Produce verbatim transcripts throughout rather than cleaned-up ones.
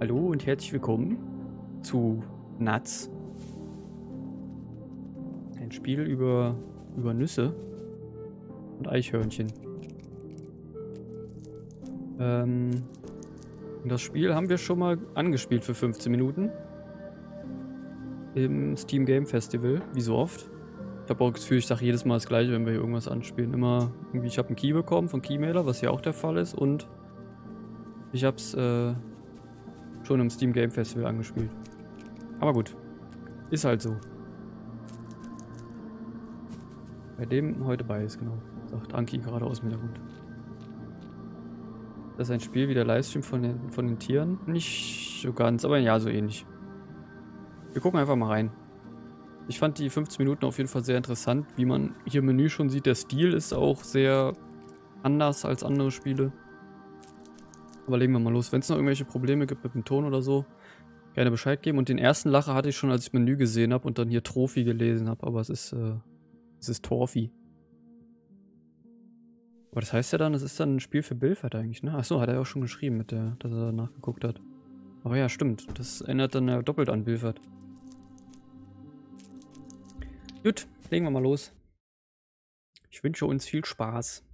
Hallo und herzlich willkommen zu Nuts. Ein Spiel über, über Nüsse und Eichhörnchen. Ähm, das Spiel haben wir schon mal angespielt für fünfzehn Minuten. Im Steam Game Festival, wie so oft. Ich habe auch das Gefühl, ich sage jedes Mal das Gleiche, wenn wir hier irgendwas anspielen. Immer irgendwie, ich habe einen Key bekommen von Keymailer, was hier auch der Fall ist, und ich habe es äh, schon im Steam Game Festival angespielt. Aber gut, ist halt so. Bei dem heute bei ist, genau, sagt Anki gerade aus dem Hintergrund. Das ist ein Spiel wie der Livestream von den, von den Tieren. Nicht so ganz, aber ja, so ähnlich. Wir gucken einfach mal rein. Ich fand die fünfzehn Minuten auf jeden Fall sehr interessant. Wie man hier im Menü schon sieht, der Stil ist auch sehr anders als andere Spiele. Aber legen wir mal los. Wenn es noch irgendwelche Probleme gibt mit dem Ton oder so, gerne Bescheid geben. Und den ersten Lacher hatte ich schon, als ich Menü gesehen habe und dann hier Torfi gelesen habe. Aber es ist, äh, es ist Torfi. Aber das heißt ja dann, es ist dann ein Spiel für Bilfert eigentlich, ne? Achso, hat er ja auch schon geschrieben, mit der, dass er danach geguckt hat. Aber ja, stimmt. Das ändert dann ja doppelt an Bilfert. Gut, legen wir mal los. Ich wünsche uns viel Spaß.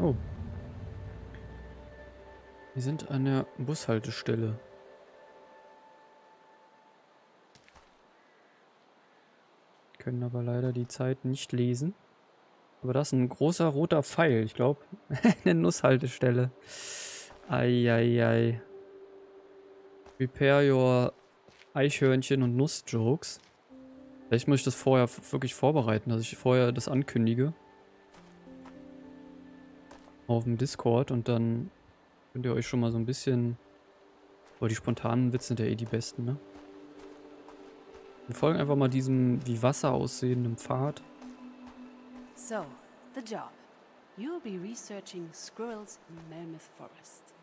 Oh. Wir sind an der Bushaltestelle. Können aber leider die Zeit nicht lesen. Aber das ist ein großer roter Pfeil, ich glaube. Eine Nusshaltestelle. Eieiei. Prepare your Eichhörnchen und Nuss-Jokes. Vielleicht muss ich das vorher wirklich vorbereiten, dass ich vorher das ankündige. Auf dem Discord, und dann könnt ihr euch schon mal so ein bisschen... Oh, die spontanen Witze sind ja eh die besten, ne? Wir folgen einfach mal diesem wie Wasser aussehenden Pfad. So, the job. You'll be researching squirrels in Melmoth Forest.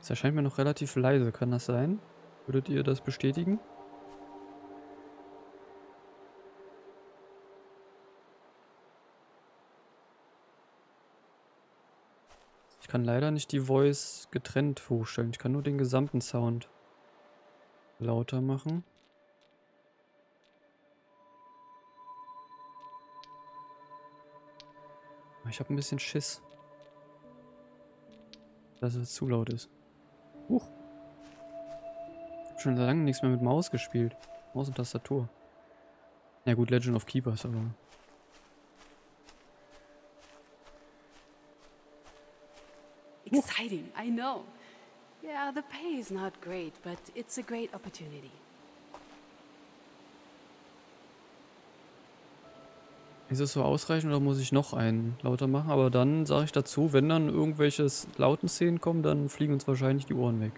Das erscheint mir noch relativ leise, kann das sein? Würdet ihr das bestätigen? Ich kann leider nicht die Voice getrennt hochstellen. Ich kann nur den gesamten Sound lauter machen. Ich habe ein bisschen Schiss, dass es zu laut ist. Huch. Ich habe schon lange nichts mehr mit Maus gespielt. Maus und Tastatur. Ja gut, Legend of Keepers, aber... Exciting, I know. Yeah, the pay is not great, but it's a great opportunity. Ist das so ausreichend oder muss ich noch einen lauter machen? Aber dann sage ich dazu, wenn dann irgendwelche lauten Szenen kommen, dann fliegen uns wahrscheinlich die Ohren weg.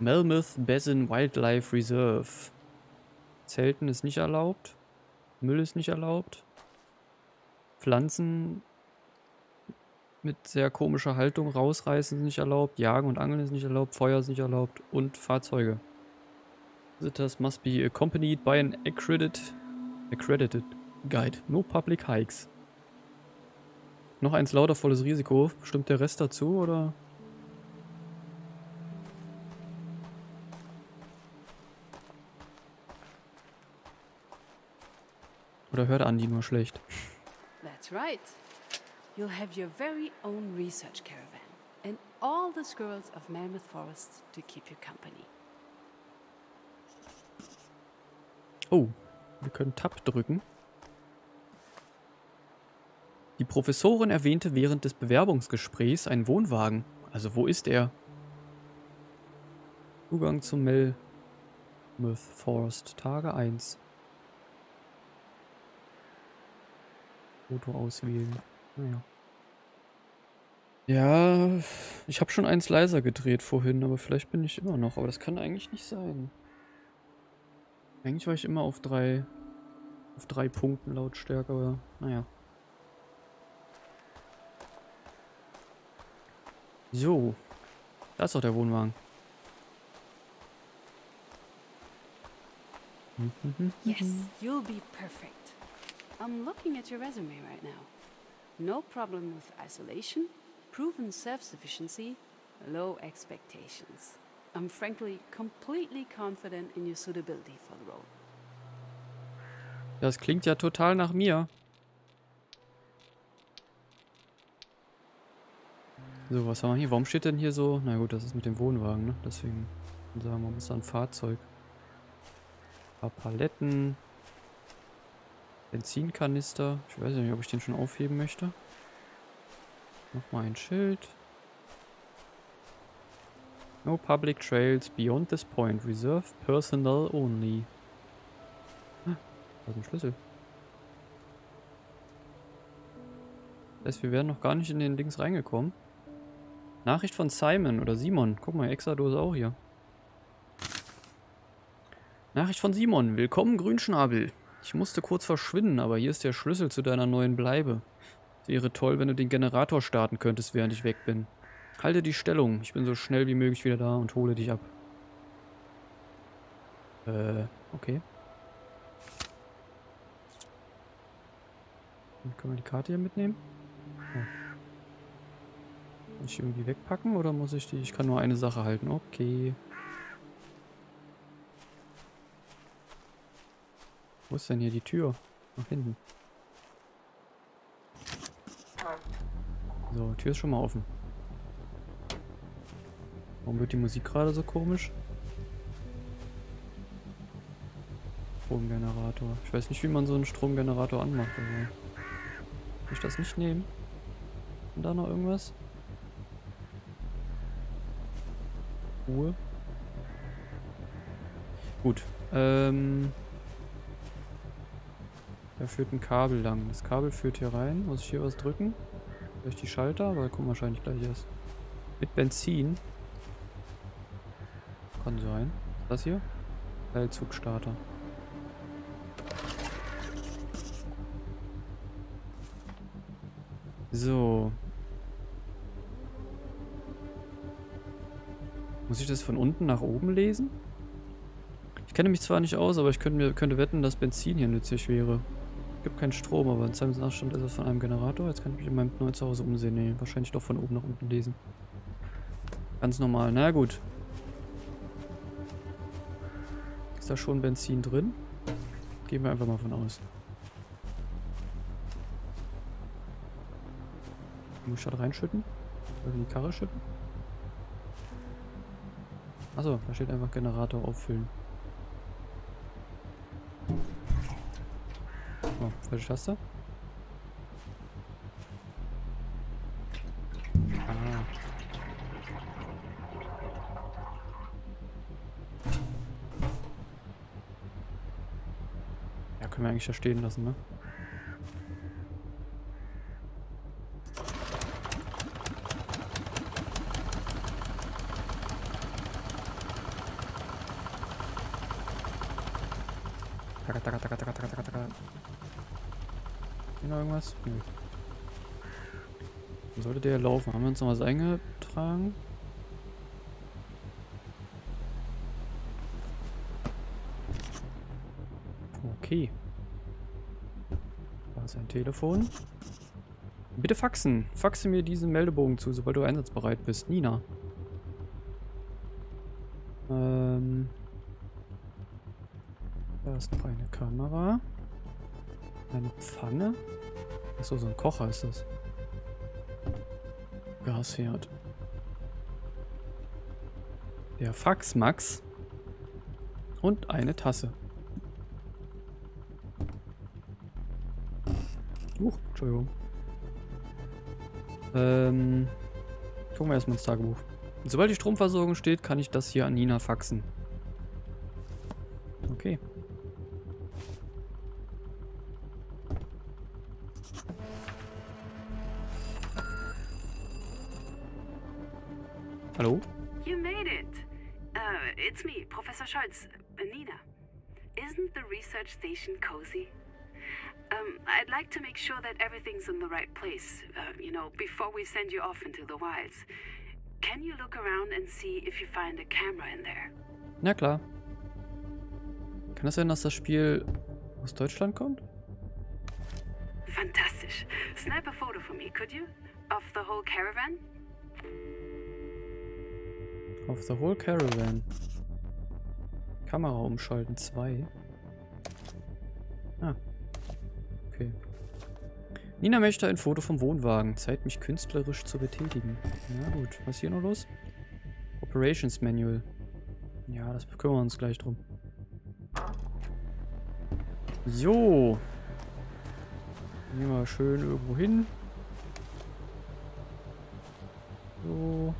Melmoth Basin Wildlife Reserve. Zelten ist nicht erlaubt. Müll ist nicht erlaubt. Pflanzen mit sehr komischer Haltung rausreißen ist nicht erlaubt. Jagen und Angeln ist nicht erlaubt. Feuer ist nicht erlaubt. Und Fahrzeuge. Visitors must be accompanied by an accredited... Accredited Guide. No public hikes. Noch eins lauter, volles Risiko. Stimmt der Rest dazu, oder? Oder hört Andi nur schlecht? That's right. You'll have your very own research caravan and all the squirrels of Melmoth Forest to keep you company. Oh. Wir können Tab drücken. Die Professorin erwähnte während des Bewerbungsgesprächs einen Wohnwagen. Also wo ist er? Zugang zum Melmoth Forest. Tage eins. Foto auswählen. Naja. Ja, ich habe schon eins leiser gedreht vorhin, aber vielleicht bin ich immer noch. Aber das kann eigentlich nicht sein. Eigentlich war ich immer auf drei, auf drei Punkten Lautstärke, aber naja. So, da ist doch der Wohnwagen. Yes, you'll be perfect. I'm looking at your resume right now. No problem with isolation, proven self-sufficiency, low expectations. I'm frankly completely confident in your suitability for the role. Das klingt ja total nach mir. So, was haben wir hier? Warum steht denn hier so? Na gut, das ist mit dem Wohnwagen, ne? Deswegen sagen wir mal, ein Fahrzeug. Ein paar Paletten. Benzinkanister. Ich weiß nicht, ob ich den schon aufheben möchte. Nochmal ein Schild. No public trails beyond this point. Reserve personnel only. Ah, da ist ein Schlüssel. Das heißt, wir wären noch gar nicht in den Dings reingekommen. Nachricht von Simon oder Simon. Guck mal, Exadose auch hier. Nachricht von Simon. Willkommen, Grünschnabel. Ich musste kurz verschwinden, aber hier ist der Schlüssel zu deiner neuen Bleibe. Es wäre toll, wenn du den Generator starten könntest, während ich weg bin. Halte die Stellung. Ich bin so schnell wie möglich wieder da und hole dich ab. Äh, okay. Dann können wir die Karte hier mitnehmen? Oh. Kann ich irgendwie wegpacken oder muss ich die... Ich kann nur eine Sache halten. Okay. Wo ist denn hier die Tür? Nach hinten. So, Tür ist schon mal offen. Warum wird die Musik gerade so komisch? Stromgenerator. Ich weiß nicht, wie man so einen Stromgenerator anmacht. Also. Kann ich das nicht nehmen? Und da noch irgendwas? Ruhe. Gut. Ähm... Da führt ein Kabel lang. Das Kabel führt hier rein. Muss ich hier was drücken? Vielleicht die Schalter? Weil gucken wahrscheinlich gleich erst. Mit Benzin. Kann sein. Was ist das hier? Teilzugstarter. So. Muss ich das von unten nach oben lesen? Ich kenne mich zwar nicht aus, aber ich könnte, mir, könnte wetten, dass Benzin hier nützlich wäre. Es gibt keinen Strom, aber in seinem Nachstand ist es von einem Generator. Jetzt kann ich mich in meinem neuen Zuhause umsehen. Nee, wahrscheinlich doch von oben nach unten lesen. Ganz normal. Na gut. Ist da schon Benzin drin? Gehen wir einfach mal von aus. Muss ich da reinschütten? Oder in die Karre schütten? Achso, da steht einfach Generator auffüllen. Welche Taste? Ah. Ja, können wir eigentlich da stehen lassen, ne? Irgendwas? Nö. Dann sollte der laufen. Haben wir uns noch was eingetragen? Okay. Da ist ein Telefon. Bitte faxen. Faxe mir diesen Meldebogen zu, sobald du einsatzbereit bist. Nina. Ähm. Da ist noch eine Kamera. Eine Pfanne? Achso, so ein Kocher ist das. Gasherd. Der Faxmax. Und eine Tasse. Huch, Entschuldigung. Ähm. Gucken wir erstmal ins Tagebuch. Sobald die Stromversorgung steht, kann ich das hier an Nina faxen. Okay. Hello? You made it! Uh, it's me, Professor Scholz, Nina. Isn't the research station cozy? Um, I'd like to make sure that everything's in the right place, uh, you know, before we send you off into the wilds. Can you look around and see if you find a camera in there? Na klar. Kann das sein, dass das Spiel aus Deutschland kommt? Fantastisch. Snap a photo for me, could you? Of the whole caravan? Of the whole caravan. Kamera umschalten, zwei. Ah. Okay. Nina möchte ein Foto vom Wohnwagen. Zeit, mich künstlerisch zu betätigen. Na gut, was ist hier noch los? Operations Manual. Ja, das kümmern wir uns gleich drum. So. Gehen wir schön irgendwo hin. So.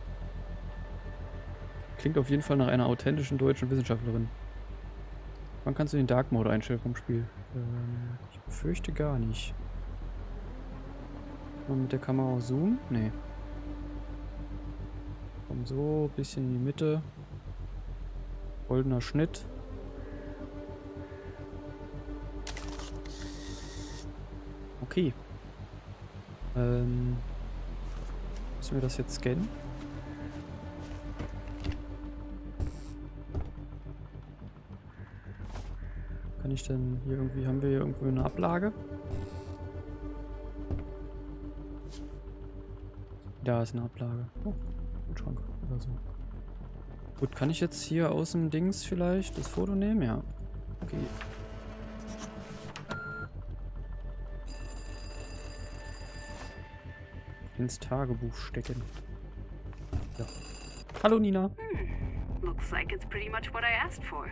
Klingt auf jeden Fall nach einer authentischen deutschen Wissenschaftlerin. Wann kannst du den Dark Mode einstellen vom Spiel? Ähm, ich befürchte gar nicht. Kann man mit der Kamera zoomen? Nee. Komm so ein bisschen in die Mitte. Goldener Schnitt. Okay. Ähm, müssen wir das jetzt scannen? Kann ich denn hier irgendwie, haben wir hier irgendwo eine Ablage? Da ist eine Ablage. Oh, ein Schrank oder so. Gut, kann ich jetzt hier aus dem Dings vielleicht das Foto nehmen? Ja. Okay. Ins Tagebuch stecken. Ja. Hallo Nina. Hmm. Looks like it's pretty much what I asked for.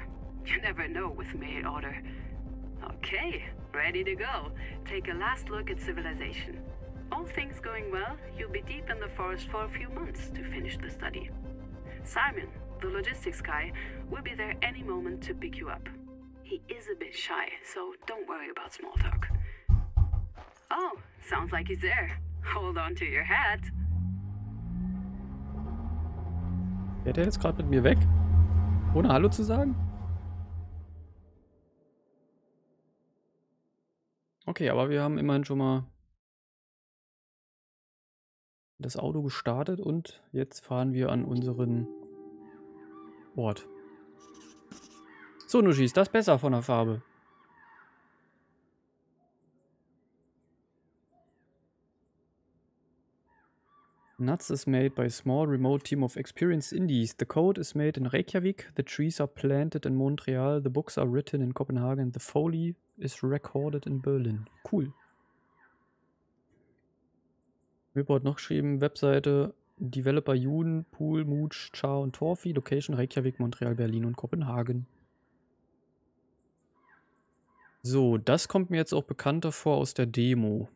You never know with mail order. Okay, ready to go. Take a last look at civilization. All things going well, you'll be deep in the forest for a few months to finish the study. Simon, the logistics guy, will be there any moment to pick you up. He is a bit shy, so don't worry about small talk. Oh, sounds like he's there. Hold on to your hat. Geht er jetzt gerade mit mir weg? Ohne Hallo zu sagen? Okay, aber wir haben immerhin schon mal das Auto gestartet und jetzt fahren wir an unseren Ort. So, Nuschi, ist das besser von der Farbe? Nuts is made by a small remote team of experienced indies. The code is made in Reykjavik, the trees are planted in Montreal, the books are written in Copenhagen, the foley is recorded in Berlin. Cool. Report noch geschrieben, Webseite, Developer Joon, Pol, Muutsch, Char und Torfi, Location Reykjavik, Montreal, Berlin und Kopenhagen. So, das kommt mir jetzt auch bekannter vor aus der Demo.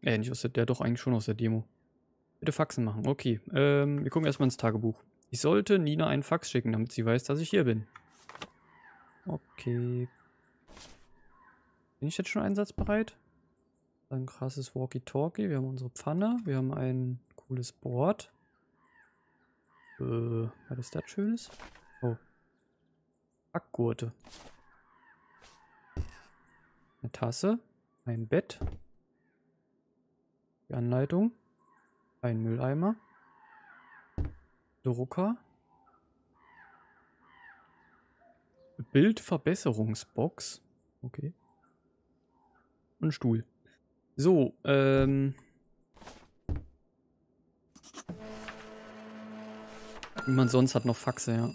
Äh, nicht aus der, ja, doch eigentlich schon aus der Demo. Bitte Faxen machen. Okay, ähm, wir gucken erstmal ins Tagebuch. Ich sollte Nina einen Fax schicken, damit sie weiß, dass ich hier bin. Okay. Bin ich jetzt schon einsatzbereit? Ein krasses Walkie-Talkie. Wir haben unsere Pfanne. Wir haben ein cooles Board. Äh, was ist das Schönes? Oh. Backgurte. Eine Tasse. Ein Bett. Die Anleitung. Ein Mülleimer. Drucker. Bildverbesserungsbox. Okay. Und Stuhl. So, ähm. Niemand sonst hat noch Faxe, ja.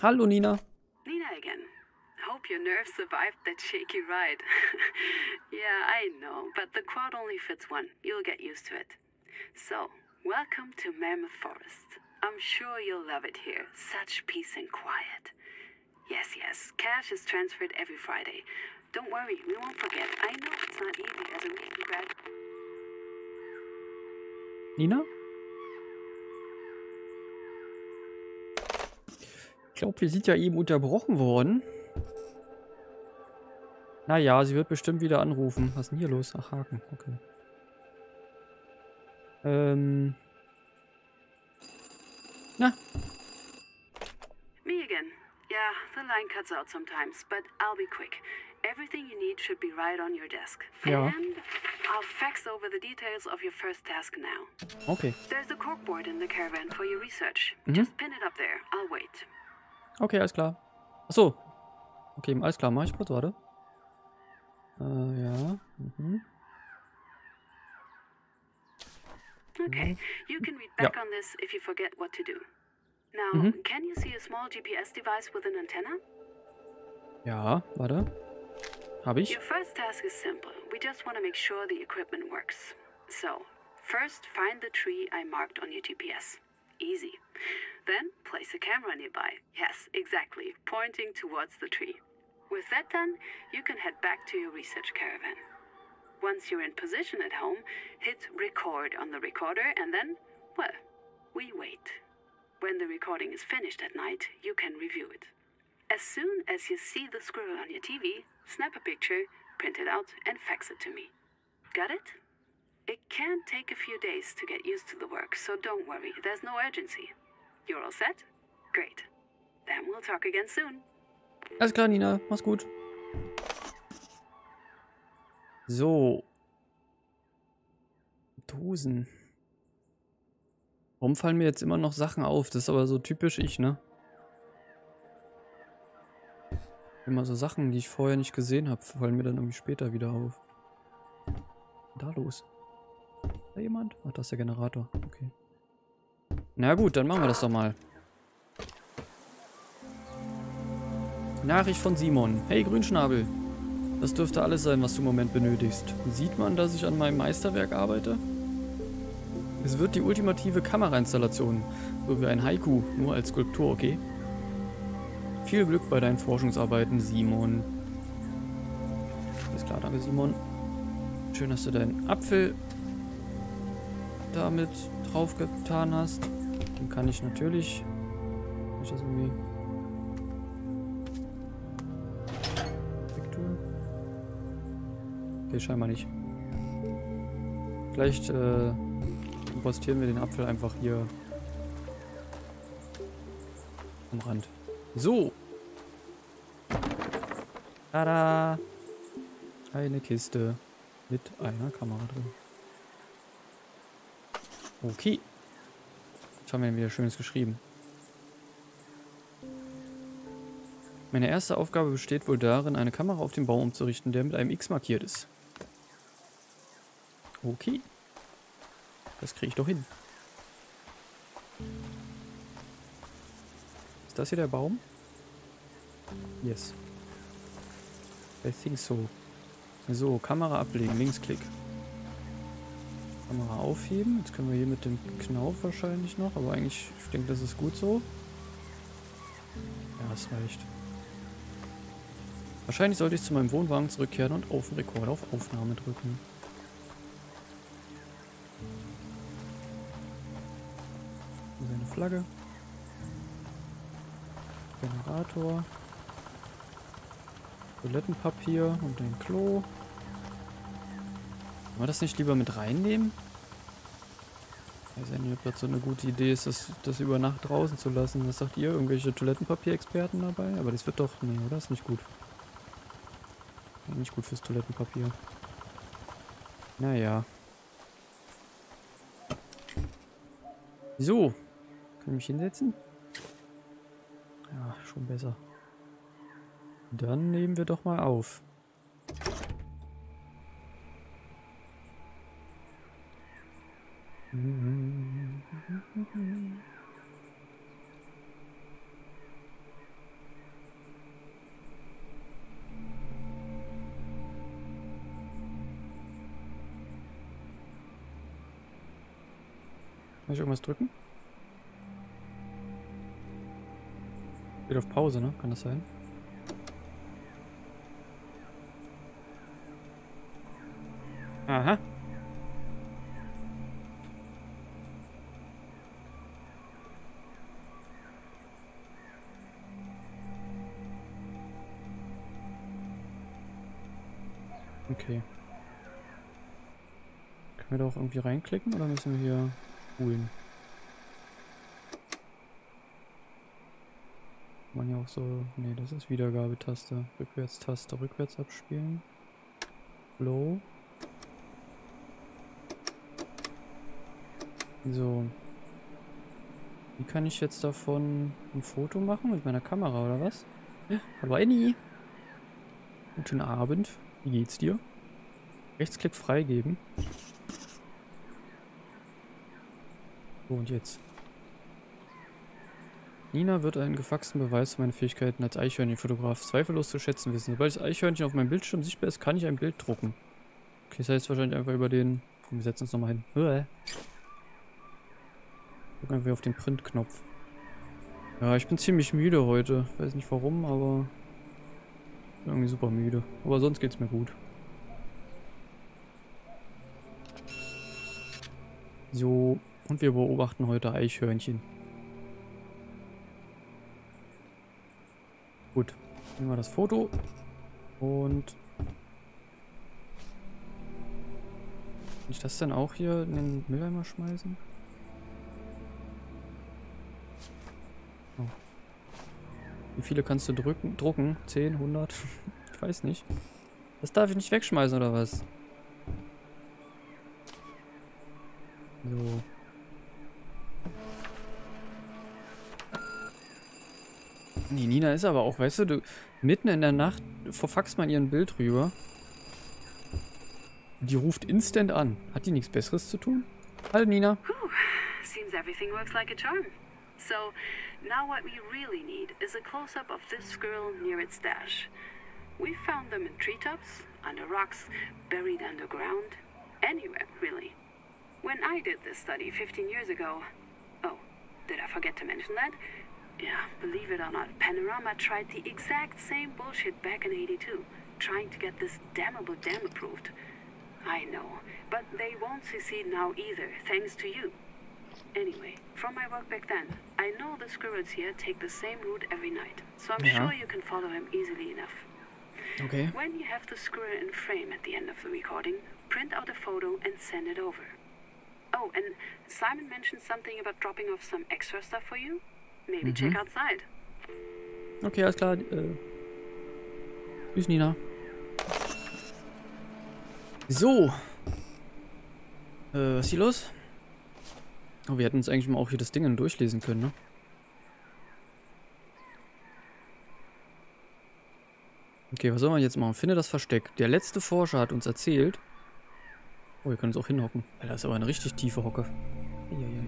Hallo Nina. Nina again. Hope your nerves survived that shaky ride. Yeah, I know, but the quad only fits one. You'll get used to it. So, welcome to Melmoth Forest. I'm sure you'll love it here. Such peace and quiet. Yes, yes, cash is transferred every Friday. Don't worry, we won't forget. I know it's not easy as a recent grad. Nina? Ich glaube, wir sind ja eben unterbrochen worden. Naja, sie wird bestimmt wieder anrufen. Was ist denn hier los? Ach, Haken. Okay. Ähm. Na? Me again. Yeah, the line cuts out sometimes, but I'll be quick. Everything you need should be right on your desk. Ja. And I'll fax over the details of your first task now. Okay. There's a corkboard in the caravan for your research. Mhm. Just pin it up there. I'll wait. Okay, alles klar. Achso. Okay, alles klar, mach ich kurz, warte. Äh, ja. Mhm. Okay, you can read back ja. on this if you forget what to do. Now, mhm. can you see a small G P S device with an antenna? Ja, warte. Habe ich. Your first task is simple. We just want to make sure the equipment works. So, first find the tree I marked on your G P S. Easy. Then place a camera nearby. Yes, exactly. Pointing towards the tree. With that done, you can head back to your research caravan. Once you're in position at home, hit record on the recorder and then, well, we wait. When the recording is finished at night, you can review it. As soon as you see the squirrel on your T V, snap a picture, print it out, and fax it to me. Got it? It can take a few days to get used to the work, so don't worry, there's no urgency. You're all set? Great. Then we'll talk again soon. Alles klar, Nina. Mach's gut. So. Dosen. Warum fallen mir jetzt immer noch Sachen auf? Das ist aber so typisch ich, ne? Immer so Sachen, die ich vorher nicht gesehen habe, fallen mir dann irgendwie später wieder auf. Da los? Ist da jemand? Ach, das ist der Generator. Okay. Na gut, dann machen wir das doch mal. Nachricht von Simon. Hey, Grünschnabel. Das dürfte alles sein, was du im Moment benötigst. Sieht man, dass ich an meinem Meisterwerk arbeite? Es wird die ultimative Kamerainstallation, so wie ein Haiku, nur als Skulptur, okay? Viel Glück bei deinen Forschungsarbeiten, Simon. Alles klar, danke, Simon. Schön, dass du deinen Apfel damit drauf getan hast. Den kann ich natürlich... Kann ich das irgendwie... Okay, scheinbar nicht. Vielleicht äh, postieren wir den Apfel einfach hier am Rand. So. Tada. Eine Kiste mit einer Kamera drin. Okay. Jetzt haben wir wieder Schönes geschrieben. Meine erste Aufgabe besteht wohl darin, eine Kamera auf den Baum umzurichten, der mit einem X markiert ist. Okay. Das kriege ich doch hin. Ist das hier der Baum? Yes. I think so. So, Kamera ablegen, Linksklick. Kamera aufheben. Jetzt können wir hier mit dem Knauf wahrscheinlich noch, aber eigentlich, ich denke, das ist gut so. Ja, es reicht. Wahrscheinlich sollte ich zu meinem Wohnwagen zurückkehren und auf den Rekorder auf Aufnahme drücken. Flagge. Generator. Toilettenpapier und ein Klo. Wollen wir das nicht lieber mit reinnehmen? Ich weiß ja nicht, ob das so eine gute Idee ist, das, das über Nacht draußen zu lassen. Was sagt ihr? Irgendwelche Toilettenpapier-Experten dabei? Aber das wird doch... Nee, oder? Ist nicht gut. Nicht gut fürs Toilettenpapier. Naja. So. Kann ich mich hinsetzen? Ja, schon besser. Dann nehmen wir doch mal auf. Kann ich irgendwas drücken? Geht auf Pause, ne? Kann das sein? Aha. Okay. Können wir da auch irgendwie reinklicken oder müssen wir hier holen? Man ja auch so, nee, das ist Wiedergabetaste, Rückwärtstaste, rückwärts abspielen, Low. So, wie kann ich jetzt davon ein Foto machen mit meiner Kamera oder was? Hallo Annie. Guten Abend. Wie geht's dir? Rechtsklick freigeben. So, und jetzt. Nina wird einen gefaxten Beweis für meine Fähigkeiten als Eichhörnchenfotograf zweifellos zu schätzen wissen. Sobald das Eichhörnchen auf meinem Bildschirm sichtbar ist, kann ich ein Bild drucken. Okay, das heißt wahrscheinlich einfach über den... Komm, wir setzen uns nochmal hin. Gucken wir auf den Print-Knopf. Ja, ich bin ziemlich müde heute. Weiß nicht warum, aber... bin irgendwie super müde. Aber sonst geht's mir gut. So, und wir beobachten heute Eichhörnchen. Gut, nehmen wir das Foto und kann ich das dann auch hier in den Mülleimer schmeißen? Oh. Wie viele kannst du drücken, drucken? zehn, hundert? Ich weiß nicht. Das darf ich nicht wegschmeißen oder was? So. Nee, Nina ist aber auch, weißt du, du mitten in der Nacht verfaxt man ihr ein Bild rüber. Die ruft instant an. Hat die nichts Besseres zu tun? Hallo Nina. Oh, seems everything works like a charm. So, now what we really need is a close-up of this squirrel near its stash. We found them in treetops, under rocks, buried underground, anywhere really. When I did this study fifteen years ago, oh, did I forget to mention that? Yeah, believe it or not, Panorama tried the exact same bullshit back in eighty-two, trying to get this damnable dam approved. I know, but they won't succeed now either, thanks to you. Anyway, from my work back then, I know the squirrels here take the same route every night, so I'm yeah. sure you can follow him easily enough. Okay. When you have the squirrel in frame at the end of the recording, print out a photo and send it over. Oh, and Simon mentioned something about dropping off some extra stuff for you? Maybe mhm. check outside. Okay, alles klar. Äh. Tschüss, Nina. So. Äh, was ist hier los? Oh, wir hätten uns eigentlich mal auch hier das Ding durchlesen können, ne? Okay, was soll man jetzt machen? Finde das Versteck. Der letzte Forscher hat uns erzählt. Oh, wir können uns auch hinhocken. Das ist aber eine richtig tiefe Hocke. Eieiei.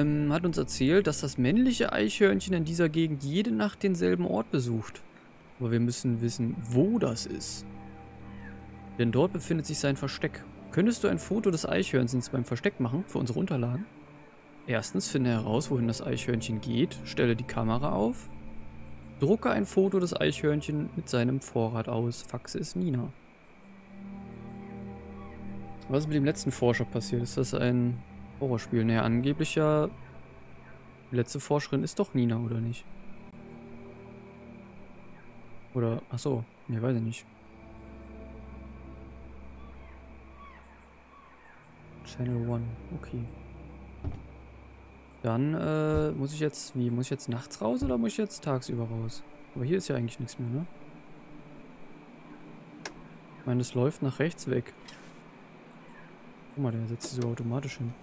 Ähm, hat uns erzählt, dass das männliche Eichhörnchen in dieser Gegend jede Nacht denselben Ort besucht. Aber wir müssen wissen, wo das ist. Denn dort befindet sich sein Versteck. Könntest du ein Foto des Eichhörnchens beim Versteck machen, für unsere Unterlagen? Erstens, finde heraus, wohin das Eichhörnchen geht, stelle die Kamera auf, drucke ein Foto des Eichhörnchens mit seinem Vorrat aus, faxe es Nina. Was ist mit dem letzten Forscher passiert? Ist das ein... Horrorspiel. Naja, angeblich ja... Die letzte Forscherin ist doch Nina, oder nicht? Oder... Achso. Ne, weiß ich nicht. Channel eins. Okay. Dann, äh, muss ich jetzt... Wie? Muss ich jetzt nachts raus oder muss ich jetzt tagsüber raus? Aber hier ist ja eigentlich nichts mehr, ne? Ich meine, es läuft nach rechts weg. Guck mal, der setzt sich so automatisch hin.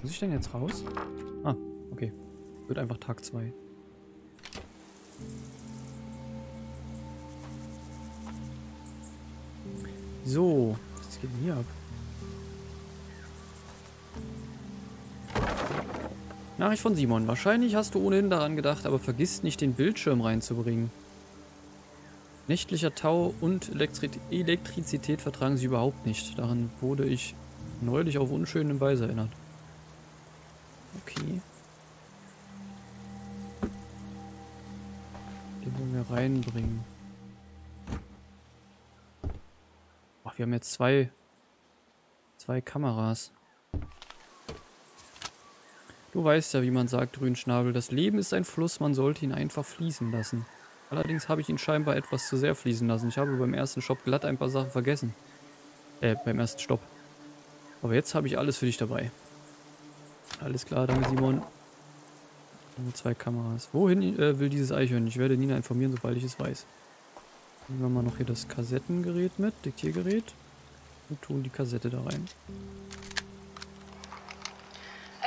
Muss ich denn jetzt raus? Ah, okay. Wird einfach Tag zwei. So, was geht denn hier ab? Nachricht von Simon. Wahrscheinlich hast du ohnehin daran gedacht, aber vergiss nicht, den Bildschirm reinzubringen. Nächtlicher Tau und Elektri Elektrizität vertragen sie überhaupt nicht. Daran wurde ich neulich auf unschöne Weise erinnert. Okay. Den wollen wir reinbringen. Ach, wir haben jetzt zwei, zwei Kameras. Du weißt ja, wie man sagt, Grünschnabel, das Leben ist ein Fluss, man sollte ihn einfach fließen lassen. Allerdings habe ich ihn scheinbar etwas zu sehr fließen lassen. Ich habe beim ersten Stopp glatt ein paar Sachen vergessen. Äh, beim ersten Stopp. Aber jetzt habe ich alles für dich dabei. Alles klar, danke Simon. Und zwei Kameras. Wohin äh, will dieses Eichhörnchen? Ich werde Nina informieren, sobald ich es weiß. Nehmen wir mal noch hier das Kassettengerät mit, Diktiergerät. Und tun die Kassette da rein.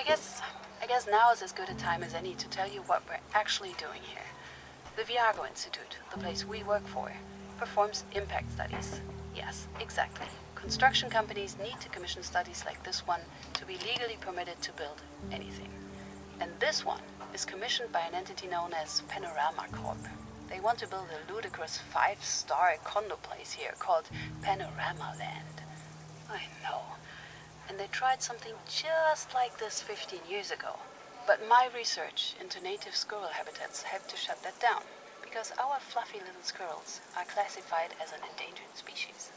I guess I guess now is as good a time as any to tell you what we're actually doing here. The Viago Institute, the place we work for, performs impact studies. Yes, exactly. Construction companies need to commission studies like this one to be legally permitted to build anything. And this one is commissioned by an entity known as Panorama Corp. They want to build a ludicrous five-star condo place here called Panorama Land. I know. And they tried something just like this fifteen years ago. But my research into native squirrel habitats had to shut that down, because our fluffy little squirrels are classified as an endangered species.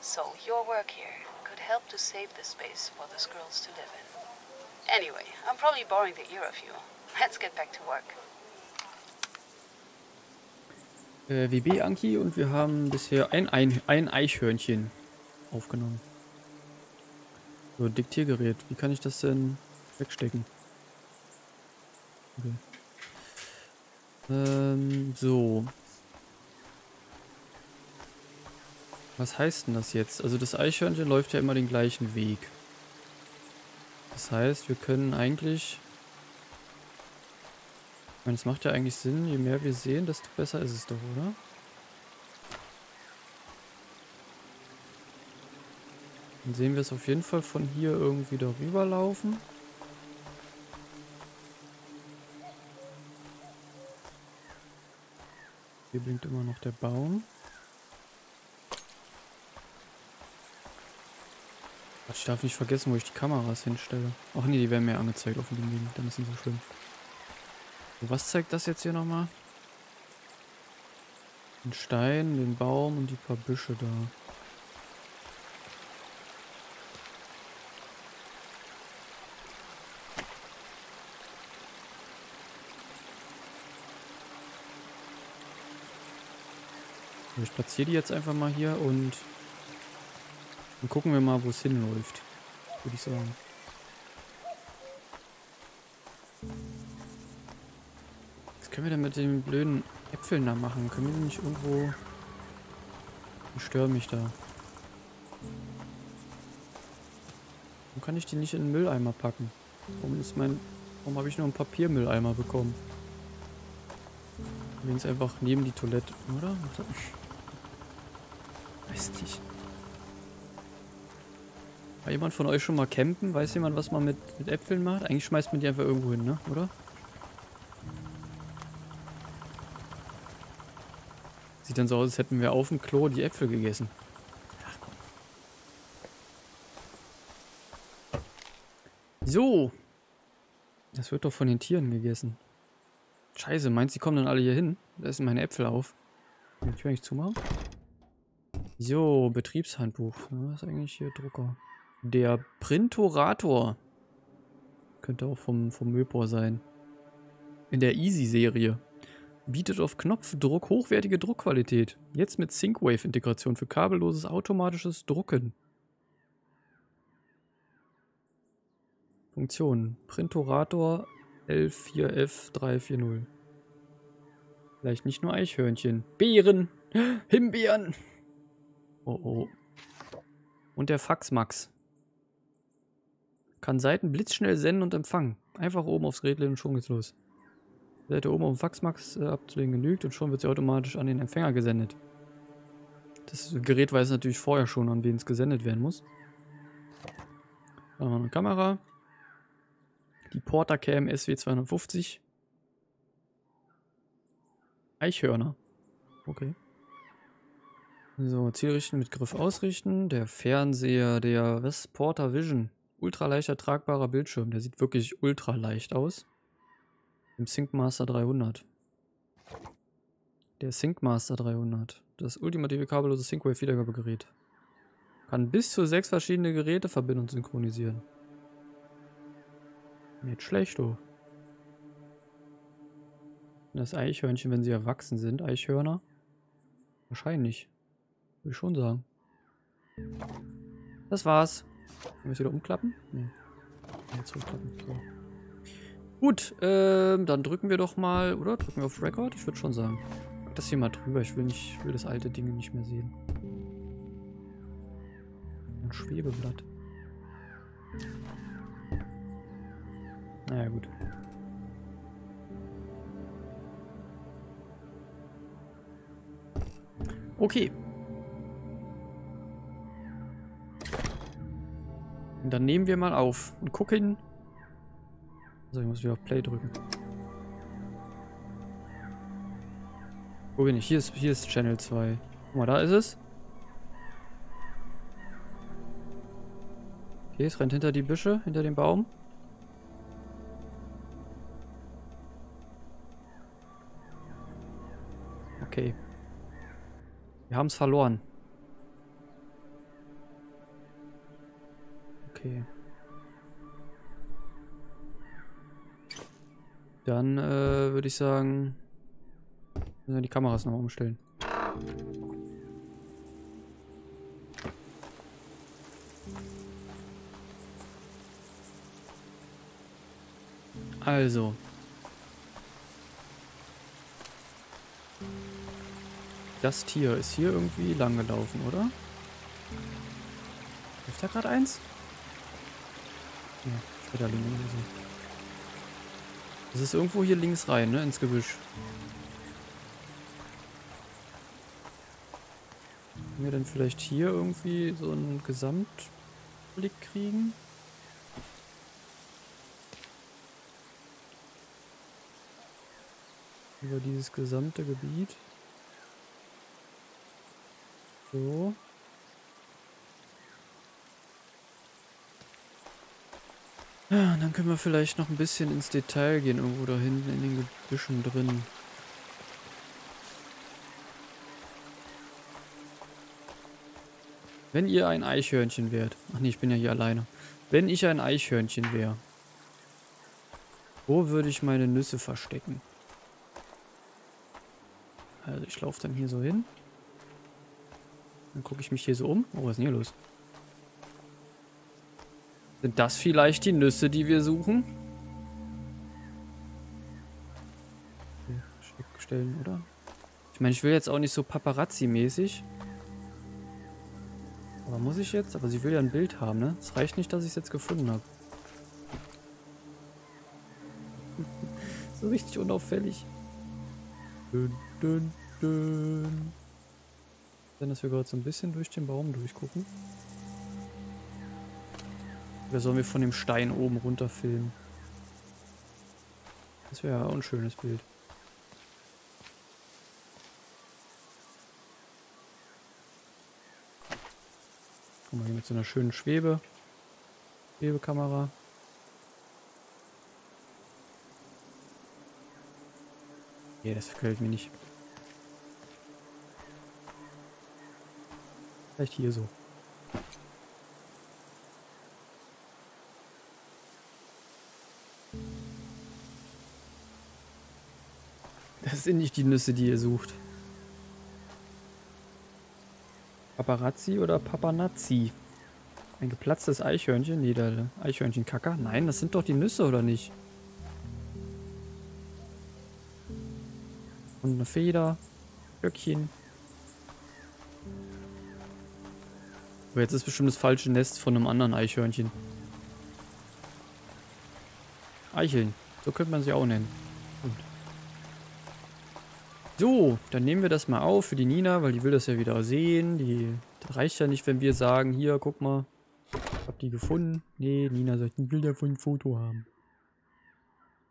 So your work here could help to save this space for the squirrels to live in. Anyway, I'm probably boring the ear of you. Let's get back to work. Äh, W B Anki, und wir haben bisher ein, ein, ein Eichhörnchen aufgenommen. So, Diktiergerät. Wie kann ich das denn wegstecken? Okay. Ähm, so. Was heißt denn das jetzt? Also das Eichhörnchen läuft ja immer den gleichen Weg. Das heißt, wir können eigentlich... Ich meine, es macht ja eigentlich Sinn, je mehr wir sehen, desto besser ist es doch, oder? Dann sehen wir es auf jeden Fall von hier irgendwie darüber laufen. Hier blinkt immer noch der Baum. Ich darf nicht vergessen, wo ich die Kameras hinstelle. Ach nee, die werden mir angezeigt auf dem Ding, dann ist es so schlimm. So, was zeigt das jetzt hier nochmal? Den Stein, den Baum und die paar Büsche da. So, ich platziere die jetzt einfach mal hier und dann gucken wir mal, wo es hinläuft, würde ich sagen. Können wir denn mit den blöden Äpfeln da machen? Können wir die nicht irgendwo... Ich störe mich da. Warum kann ich die nicht in den Mülleimer packen? Warum ist mein... Warum habe ich nur einen Papiermülleimer bekommen? Übrigens einfach neben die Toilette, oder? Weiß nicht. War jemand von euch schon mal campen? Weiß jemand, was man mit, mit Äpfeln macht? Eigentlich schmeißt man die einfach irgendwo hin, ne? Oder? Sieht dann so aus, als hätten wir auf dem Klo die Äpfel gegessen. So. Das wird doch von den Tieren gegessen. Scheiße, meinst du, die kommen dann alle hier hin? Da essen meine Äpfel auf. Kann ich die Tür eigentlich zumachen? So, Betriebshandbuch. Was ist eigentlich hier? Drucker. Der Printorator. Könnte auch vom, vom Möbor sein. In der Easy-Serie. Bietet auf Knopfdruck hochwertige Druckqualität. Jetzt mit Sync-Wave-Integration für kabelloses automatisches Drucken. Funktion. Printorator L vier F drei vier null. Vielleicht nicht nur Eichhörnchen. Beeren! Himbeeren! Oh oh. Und der Faxmax. Kann Seiten blitzschnell senden und empfangen. Einfach oben aufs Gerät und schon geht's los. Seite oben auf dem Faxmax äh, abzulegen genügt und schon wird sie automatisch an den Empfänger gesendet. Das Gerät weiß natürlich vorher schon, an wen es gesendet werden muss. Da haben wir eine Kamera. Die Porta Cam S W zweihundertfünfzig. Eichhörner. Okay. So, Zielrichten mit Griff ausrichten. Der Fernseher, der was? Porta Vision. Ultraleichter tragbarer Bildschirm. Der sieht wirklich ultra leicht aus. Im Syncmaster dreihundert. Der Syncmaster dreihundert. Das ultimative kabellose Sync-Wave-Wiedergabegerät. Kann bis zu sechs verschiedene Geräte verbinden und synchronisieren. Nicht schlecht, du. Das Eichhörnchen, wenn sie erwachsen sind. Eichhörner? Wahrscheinlich. Würde ich schon sagen. Das war's. Können wir es wieder umklappen? Nee. Jetzt umklappen. So. Gut, ähm, dann drücken wir doch mal, oder? Drücken wir auf Record? Ich würde schon sagen. Das hier mal drüber. Ich will nicht, ich will das alte Ding nicht mehr sehen. Ein Schwebeblatt. Na ja, gut. Okay. Und dann nehmen wir mal auf und gucken. Also ich muss wieder auf Play drücken. Wo bin ich? Hier ist, hier ist Channel zwei. Guck mal, da ist es. Okay, es rennt hinter die Büsche, hinter dem Baum. Okay. Wir haben es verloren. Okay. Dann äh, würde ich sagen, müssen wir die Kameras nochmal umstellen. Also. Das Tier ist hier irgendwie lang gelaufen, oder? Läuft da gerade eins? Ja, Schmetterlinge oder so. Das ist irgendwo hier links rein, ne? Ins Gebüsch. Können wir denn vielleicht hier irgendwie so einen Gesamtblick kriegen? Über dieses gesamte Gebiet. So. Ja, und dann können wir vielleicht noch ein bisschen ins Detail gehen, irgendwo da hinten in den Gebüschen drin. Wenn ihr ein Eichhörnchen wärt. Ach nee, ich bin ja hier alleine. Wenn ich ein Eichhörnchen wäre, wo würde ich meine Nüsse verstecken? Also ich laufe dann hier so hin. Dann gucke ich mich hier so um. Oh, was ist denn hier los? Sind das vielleicht die Nüsse, die wir suchen? Okay, schick stellen, oder? Ich meine, ich will jetzt auch nicht so Paparazzi-mäßig. Aber muss ich jetzt? Aber sie will ja ein Bild haben, ne? Es reicht nicht, dass ich es jetzt gefunden habe. So richtig unauffällig. Dün, dün, dün. Denn dass wir gerade so ein bisschen durch den Baum durchgucken. Oder sollen wir von dem Stein oben runter filmen? Das wäre ja auch ein schönes Bild. Guck mal, hier mit so einer schönen Schwebe. Schwebekamera. Nee, das gefällt mir nicht. Vielleicht hier so. Das sind nicht die Nüsse, die ihr sucht. Paparazzi oder Papanazzi? Ein geplatztes Eichhörnchen? Nee, da Eichhörnchen-Kacker? Nein, das sind doch die Nüsse, oder nicht? Und eine Feder. Glöckchen. Aber jetzt ist bestimmt das falsche Nest von einem anderen Eichhörnchen. Eicheln. So könnte man sie auch nennen. Gut. So, dann nehmen wir das mal auf für die Nina, weil die will das ja wieder sehen. Die das reicht ja nicht, wenn wir sagen, hier, guck mal, ich hab die gefunden. Nee, Nina sagt, ich will davon ein Foto haben.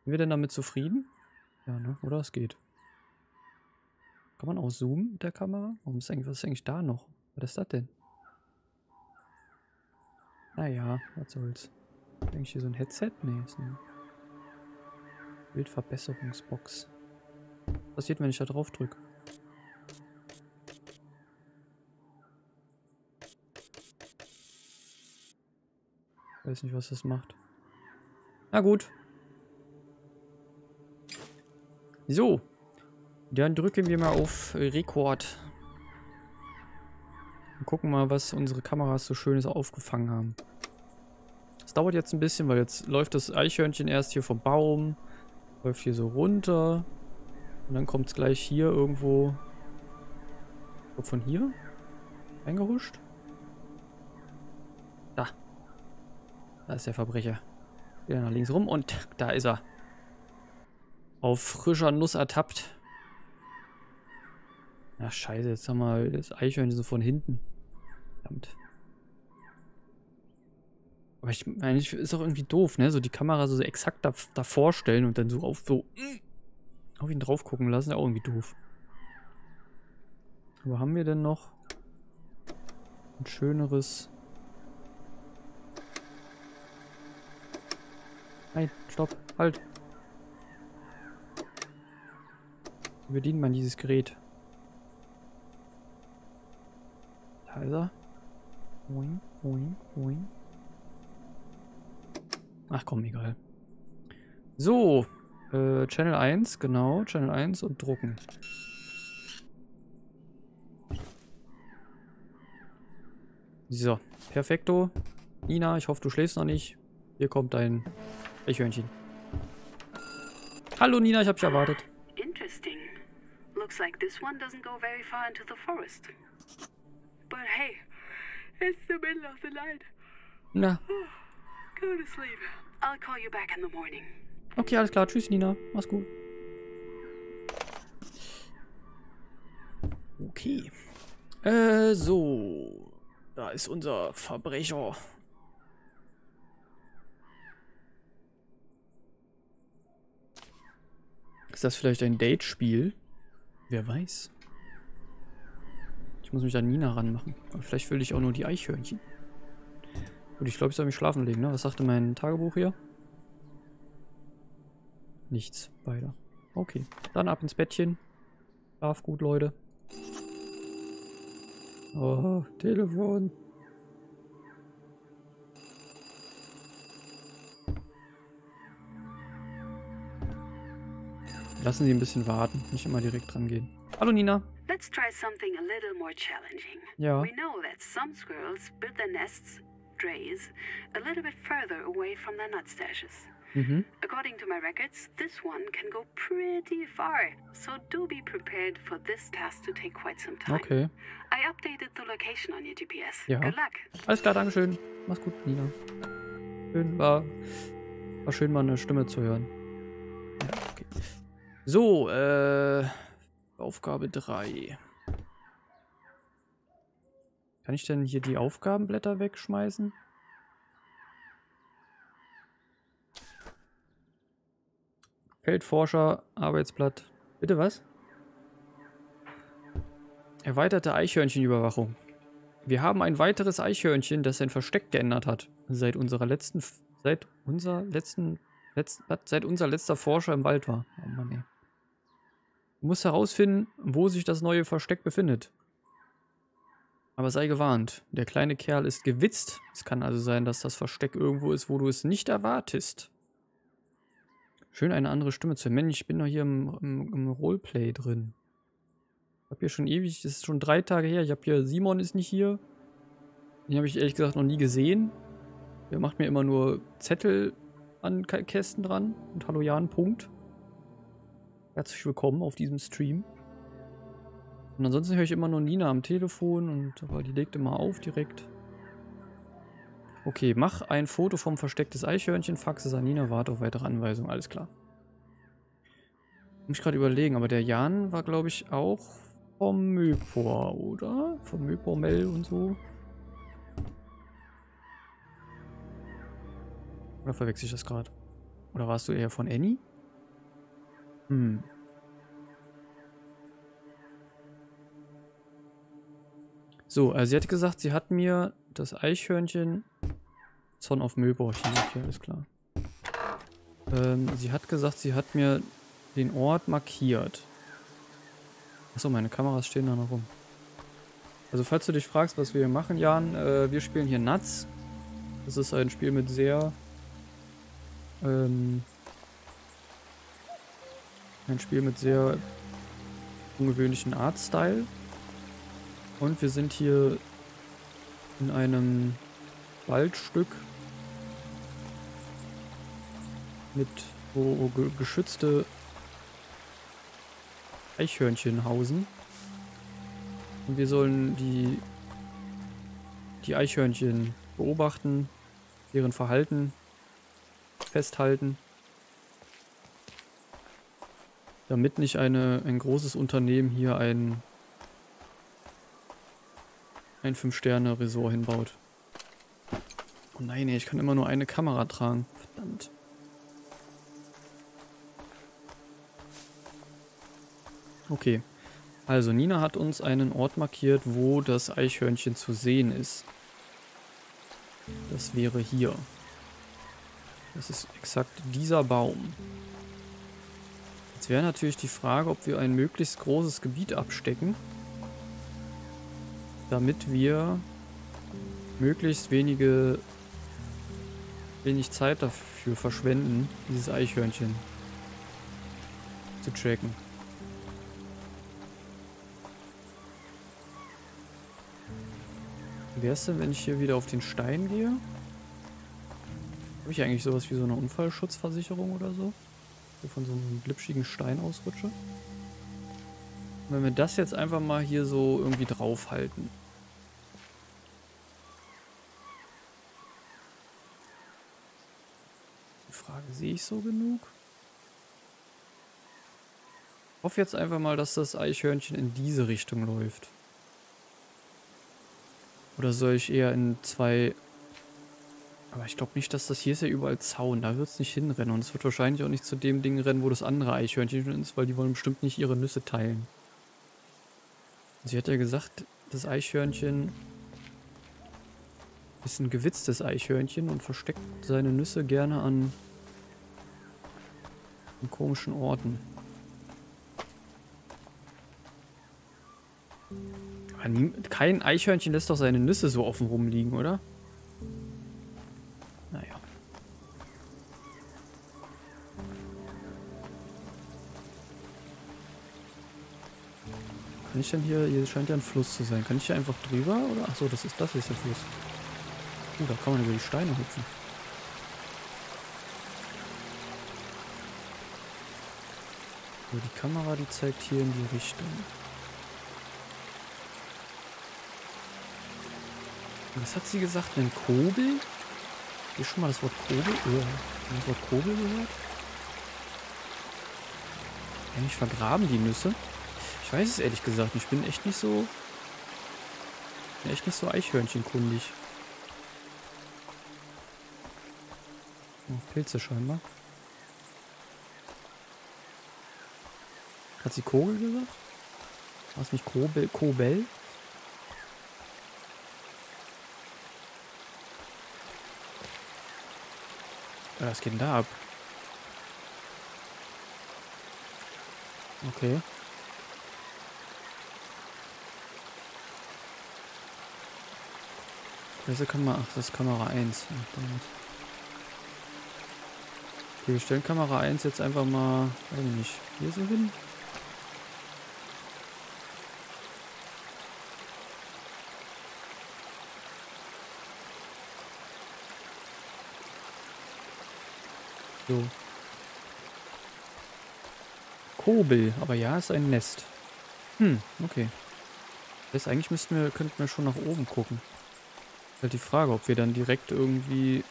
Sind wir denn damit zufrieden? Ja, ne? Oder es geht. Kann man auch zoomen mit der Kamera? Warum ist eigentlich, was ist eigentlich da noch? Was ist das denn? Naja, was soll's. Eigentlich hier so ein Headset? Nee, ist eine Bildverbesserungsbox. Was passiert, wenn ich da drauf drücke? Ich weiß nicht, was das macht. Na gut. So. Dann drücken wir mal auf Rekord. Gucken mal, was unsere Kameras so schönes aufgefangen haben. Das dauert jetzt ein bisschen, weil jetzt läuft das Eichhörnchen erst hier vom Baum, läuft hier so runter und dann kommt es gleich hier irgendwo von hier eingehuscht. Da. Da ist der Verbrecher. Wieder nach links rum und da ist er. Auf frischer Nuss ertappt. Ach scheiße, jetzt haben wir das Eichhörnchen so von hinten. Verdammt. Aber ich meine, ist auch irgendwie doof, ne? So die Kamera so exakt da, davor stellen und dann so auf so auf ihn drauf gucken lassen, auch irgendwie doof. Aber haben wir denn noch ein schöneres? Nein, stopp, halt. Wie bedient man dieses Gerät? Da ist er. Boing, boing, boing. Ach komm, egal. So, äh, Channel eins, genau, Channel eins und drucken. So, perfekto. Nina, ich hoffe, du schläfst noch nicht. Hier kommt dein Eichhörnchen. Hallo Nina, ich hab dich erwartet. Interesting. Looks like this one doesn't go very far into the forest. But hey, it's the middle of the night. Na. Go to sleep. I'll call you back in the morning. Okay, alles klar. Tschüss, Nina. Mach's gut. Okay. Äh, so. Da ist unser Verbrecher. Ist das vielleicht ein Date-Spiel? Wer weiß. Ich muss mich an Nina ranmachen. Aber vielleicht will ich auch nur die Eichhörnchen. Gut, ich glaube, ich soll mich schlafen legen, ne? Was sagte mein Tagebuch hier? Nichts, weiter. Okay, dann ab ins Bettchen. Schlaf gut, Leute. Oh, Telefon. Lassen Sie ein bisschen warten, nicht immer direkt dran gehen. Hallo Nina. Let's try something a little more challenging. Ja. We know that some squirrels build their nests, drays, a little bit further away from their nut stashes. Mhm. According to my records, this one can go pretty far, so do be prepared for this task to take quite some time. Okay. I updated the location on your G P S. Ja. Good luck. Alles klar, Dankeschön. Mach's gut, Nina. Schön war, war schön mal eine Stimme zu hören. Ja, okay. So, äh, Aufgabe drei. Kann ich denn hier die Aufgabenblätter wegschmeißen? Feldforscher, Arbeitsblatt. Bitte was? Erweiterte Eichhörnchenüberwachung. Wir haben ein weiteres Eichhörnchen, das sein Versteck geändert hat. Seit unserer letzten, seit unser letzten, letzt, seit unser letzter Forscher im Wald war. Oh Mann, ey. Du musst herausfinden, wo sich das neue Versteck befindet. Aber sei gewarnt, der kleine Kerl ist gewitzt. Es kann also sein, dass das Versteck irgendwo ist, wo du es nicht erwartest. Schön, eine andere Stimme zu hören. Ich bin doch hier im, im, im Roleplay drin. Ich habe hier schon ewig, das ist schon drei Tage her. Ich habe hier, Simon ist nicht hier. Den habe ich ehrlich gesagt noch nie gesehen. Der macht mir immer nur Zettel an Kästen dran. Und hallo Jan, Punkt. Herzlich willkommen auf diesem Stream. Und ansonsten höre ich immer nur Nina am Telefon, und aber die legt immer auf direkt. Okay, mach ein Foto vom Versteck des Eichhörnchen, fax es an Nina, warte auf weitere Anweisungen, alles klar. Muss ich gerade überlegen, aber der Jan war, glaube ich, auch vom Möpor, oder? Vom Möpor-Mel und so. Oder verwechsel ich das gerade? Oder warst du eher von Annie? Hm. So, also sie hat gesagt, sie hat mir das Eichhörnchen Zorn auf Müllbauchchen, okay, alles klar. Ähm, sie hat gesagt, sie hat mir den Ort markiert. Achso, meine Kameras stehen da noch rum. Also falls du dich fragst, was wir hier machen, Jan, äh, wir spielen hier Nuts. Das ist ein Spiel mit sehr... Ähm, ein Spiel mit sehr ungewöhnlichen Artstyle. Und wir sind hier in einem Waldstück mit wo geschützte Eichhörnchen hausen. Und wir sollen die, die Eichhörnchen beobachten, deren Verhalten festhalten, damit nicht eine, ein großes Unternehmen hier ein, ein Fünf-Sterne-Resort hinbaut. Oh nein, ich kann immer nur eine Kamera tragen. Verdammt. Okay. Also Nina hat uns einen Ort markiert, wo das Eichhörnchen zu sehen ist. Das wäre hier. Das ist exakt dieser Baum. Jetzt wäre natürlich die Frage, ob wir ein möglichst großes Gebiet abstecken, damit wir möglichst wenige, wenig Zeit dafür verschwenden, dieses Eichhörnchen zu tracken. Wie wär's denn, wenn ich hier wieder auf den Stein gehe? Habe ich eigentlich sowas wie so eine Unfallschutzversicherung oder so? Wo von so einem glitschigen Stein ausrutsche? Und wenn wir das jetzt einfach mal hier so irgendwie draufhalten. Die Frage, sehe ich so genug? Ich hoffe jetzt einfach mal, dass das Eichhörnchen in diese Richtung läuft. Oder soll ich eher in zwei... Aber ich glaube nicht, dass das hier ist ja überall Zaun. Da wird es nicht hinrennen. Und es wird wahrscheinlich auch nicht zu dem Ding rennen, wo das andere Eichhörnchen schon ist, weil die wollen bestimmt nicht ihre Nüsse teilen. Sie hat ja gesagt, das Eichhörnchen ist ein gewitztes Eichhörnchen und versteckt seine Nüsse gerne an, an komischen Orten. Kein Eichhörnchen lässt doch seine Nüsse so offen rumliegen, oder? Naja. Kann ich denn hier... Hier scheint ja ein Fluss zu sein. Kann ich hier einfach drüber? Oder? Achso, das ist das hier ist der Fluss. Oh, da kann man über die Steine hüpfen. So, die Kamera, die zeigt hier in die Richtung. Was hat sie gesagt? Ein Kobel? Habt ihr schon mal das Wort Kobel? Oh, das Wort Kobel gehört? Eigentlich vergraben die Nüsse. Ich weiß es ehrlich gesagt. Ich bin echt nicht so... bin echt nicht so eichhörnchenkundig. Oh, Pilze scheinbar. Hat sie Kobel gesagt? War es nicht Kobel? Kobel? Was geht denn da ab? Okay. Das ist Kamera, ach, das ist Kamera eins. Okay, wir stellen Kamera eins jetzt einfach mal, weiß ich nicht, hier so hin. So. Kobel, aber ja, ist ein Nest. Hm, okay. Das eigentlich müssten wir, könnten wir schon nach oben gucken. Ist halt die Frage, ob wir dann direkt irgendwie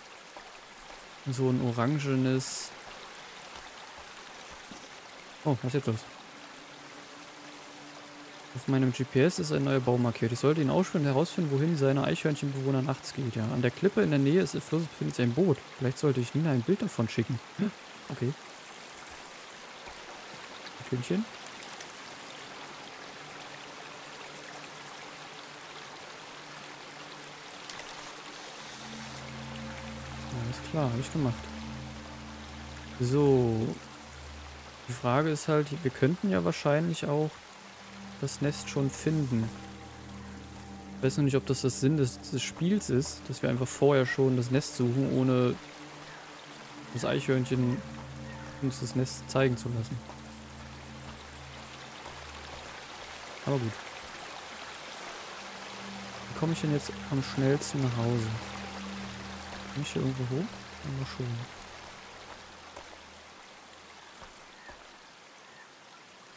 so ein orangenes... Oh, was ist jetzt los? Auf meinem G P S ist ein neuer Baum markiert. Ich sollte ihn ausschwimmen und herausfinden, wohin seine Eichhörnchenbewohner nachts geht. Ja, an der Klippe in der Nähe des Flusses befindet sich ein Boot. Vielleicht sollte ich Nina ein Bild davon schicken. Okay. Eichhörnchen. Alles klar, habe ich gemacht. So. Die Frage ist halt, wir könnten ja wahrscheinlich auch das Nest schon finden. Ich weiß noch nicht, ob das das Sinn des, des Spiels ist, dass wir einfach vorher schon das Nest suchen, ohne das Eichhörnchen uns das Nest zeigen zu lassen. Aber gut. Wie komme ich denn jetzt am schnellsten nach Hause? Bin ich hier irgendwo hoch? Irgendwo schon.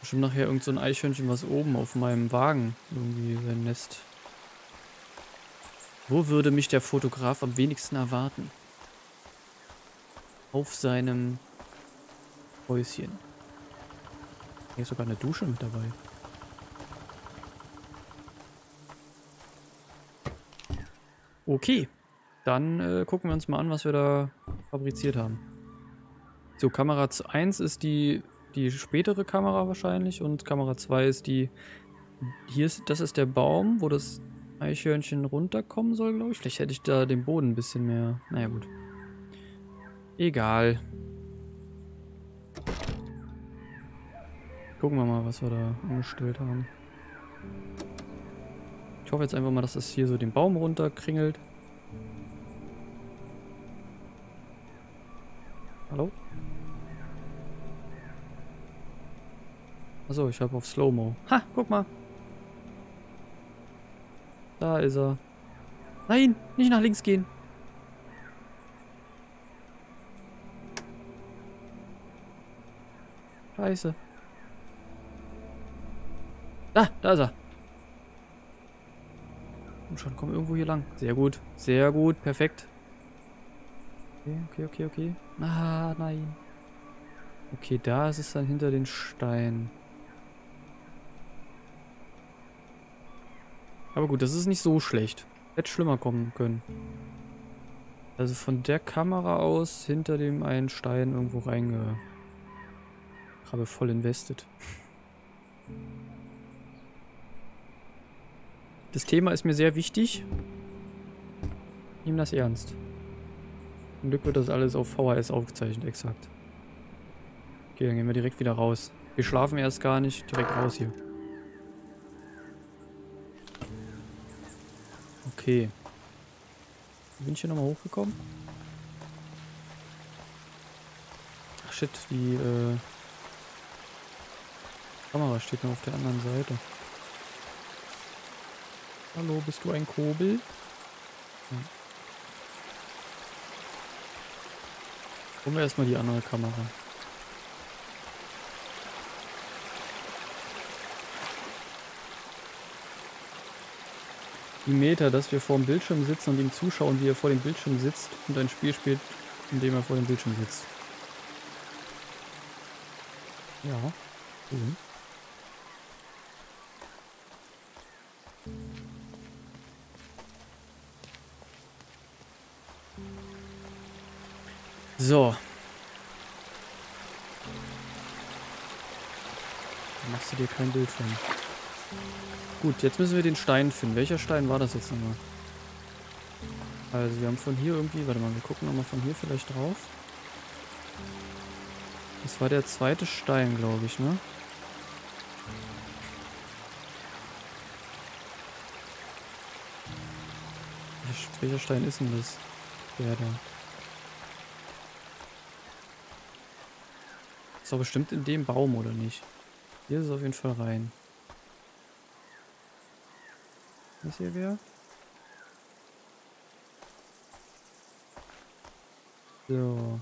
Bestimmt nachher irgend so ein Eichhörnchen, was oben auf meinem Wagen irgendwie sein Nest. Wo würde mich der Fotograf am wenigsten erwarten? auf seinem Häuschen. Hier ist sogar eine Dusche mit dabei. Okay, dann äh, gucken wir uns mal an, was wir da fabriziert haben. So, Kamera eins ist die, die spätere Kamera wahrscheinlich und Kamera zwei ist die... Hier ist, das ist der Baum, wo das Eichhörnchen runterkommen soll, glaube ich. Vielleicht hätte ich da den Boden ein bisschen mehr... Naja, gut. Egal. Gucken wir mal, was wir da angestellt haben. Ich hoffe jetzt einfach mal, dass das hier so den Baum runterkringelt. Hallo? Achso, ich habe auf Slow-Mo. Ha, guck mal. Da ist er. Nein, nicht nach links gehen. Scheiße. Da, da ist er. Und schon, komm irgendwo hier lang. Sehr gut, sehr gut, perfekt. Okay, okay, okay, okay. Ah, nein. Okay, da ist es dann hinter den Stein. Aber gut, das ist nicht so schlecht. Hätte schlimmer kommen können. Also von der Kamera aus hinter dem einen Stein irgendwo reinge... Habe voll invested. Das Thema ist mir sehr wichtig. Nimm das ernst. Zum Glück wird das alles auf V H S aufgezeichnet, exakt. Okay, dann gehen wir direkt wieder raus. Wir schlafen erst gar nicht, direkt raus hier. Okay. Bin ich hier nochmal hochgekommen? Ach shit, die äh, Kamera steht noch auf der anderen Seite. Hallo, bist du ein Kobel? Hm. Holen wir erstmal die andere Kamera. Die Meta, dass wir vor dem Bildschirm sitzen und ihm zuschauen, wie er vor dem Bildschirm sitzt und ein Spiel spielt, in dem er vor dem Bildschirm sitzt. Ja. Mhm. So. Da machst du dir kein Bild von. Gut, jetzt müssen wir den Stein finden. Welcher Stein war das jetzt nochmal? Also wir haben von hier irgendwie... Warte mal, wir gucken nochmal von hier vielleicht drauf. Das war der zweite Stein, glaube ich, ne? Welcher Stein ist denn das? Der da. Ist doch bestimmt in dem Baum, oder nicht? Hier ist es auf jeden Fall rein. Was hier wäre? So.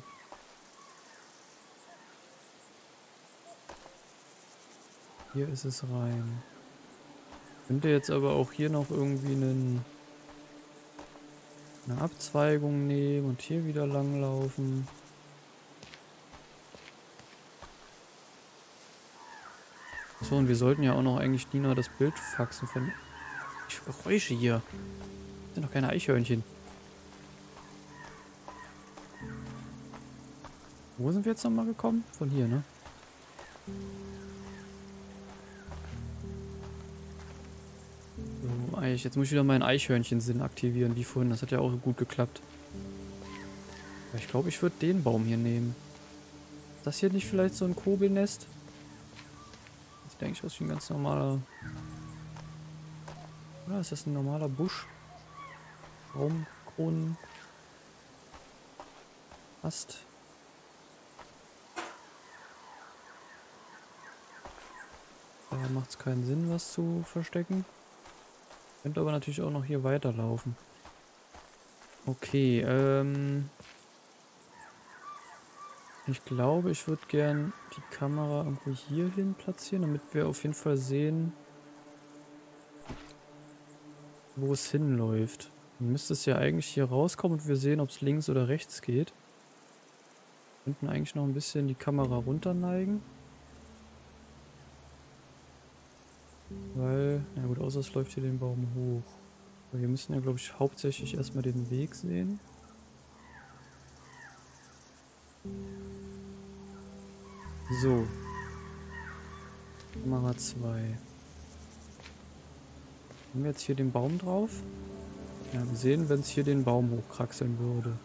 Hier ist es rein. Könnte jetzt aber auch hier noch irgendwie einen, eine Abzweigung nehmen und hier wieder langlaufen. So, und wir sollten ja auch noch eigentlich Nina das Bild faxen von... Ich Geräusche hier. Das sind doch keine Eichhörnchen. Wo sind wir jetzt nochmal gekommen? Von hier, ne? So, Eich. Jetzt muss ich wieder meinen Eichhörnchen-Sinn aktivieren, wie vorhin. Das hat ja auch gut geklappt. Aber ich glaube, ich würde den Baum hier nehmen. Ist das hier nicht vielleicht so ein Kogelnest? Das sieht eigentlich aus wie ein ganz normaler... Oder ist das ein normaler Busch? Baumkronen. Ast. Da macht es keinen Sinn, was zu verstecken. Könnte aber natürlich auch noch hier weiterlaufen. Okay, ähm... ich glaube, ich würde gern die Kamera irgendwo hier hin platzieren, damit wir auf jeden Fall sehen, wo es hinläuft. Dann müsste es ja eigentlich hier rauskommen und wir sehen, ob es links oder rechts geht. Wir könnten eigentlich noch ein bisschen die Kamera runterneigen. Weil, na gut, außer es läuft hier den Baum hoch. Aber wir müssen ja, glaube ich, hauptsächlich erstmal den Weg sehen. So. Kamera zwei. Haben wir jetzt hier den Baum drauf? Ja, wir sehen, wenn es hier den Baum hochkraxeln würde.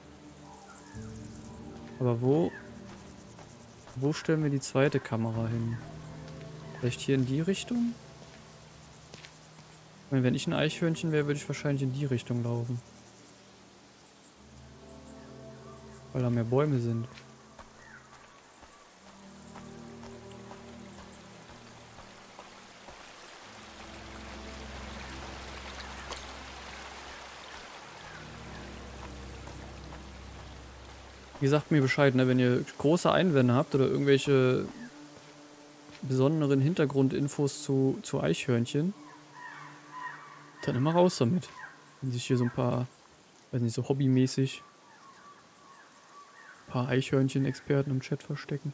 Aber wo... Wo stellen wir die zweite Kamera hin? Vielleicht hier in die Richtung? Ich meine, wenn ich ein Eichhörnchen wäre, würde ich wahrscheinlich in die Richtung laufen. Weil da mehr Bäume sind. Wie gesagt, mir Bescheid, ne? Wenn ihr große Einwände habt oder irgendwelche besonderen Hintergrundinfos zu, zu Eichhörnchen, dann immer raus damit. Wenn sich hier so ein paar, weiß nicht, so hobbymäßig ein paar Eichhörnchen-Experten im Chat verstecken.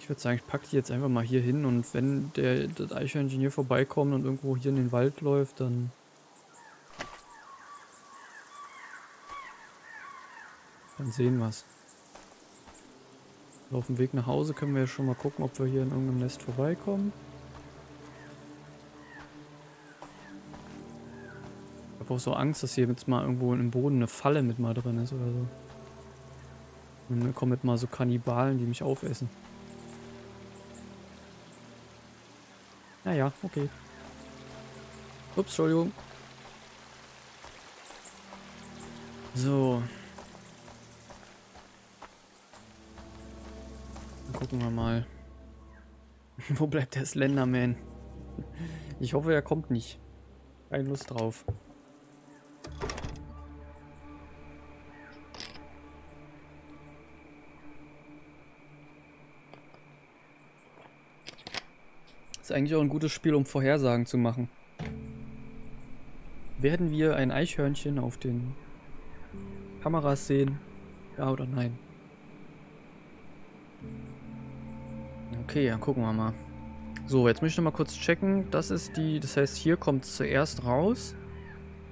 Ich würde sagen, ich packe die jetzt einfach mal hier hin und wenn der, das Eichhörnchen hier vorbeikommt und irgendwo hier in den Wald läuft, dann... Dann sehen wir es. Auf dem Weg nach Hause können wir ja schon mal gucken, ob wir hier in irgendeinem Nest vorbeikommen. Ich habe auch so Angst, dass hier jetzt mal irgendwo im Boden eine Falle mit mal drin ist oder so. Und dann kommen mit mal so Kannibalen, die mich aufessen. Naja, okay. Ups, Entschuldigung. So. Gucken wir mal. Wo bleibt der Slenderman? Ich hoffe, er kommt nicht. Keine Lust drauf. Ist eigentlich auch ein gutes Spiel, um Vorhersagen zu machen. Werden wir ein Eichhörnchen auf den Kameras sehen? Ja oder nein? Okay, dann gucken wir mal. So, jetzt möchte ich noch mal kurz checken. Das ist die, das heißt, hier kommt es zuerst raus.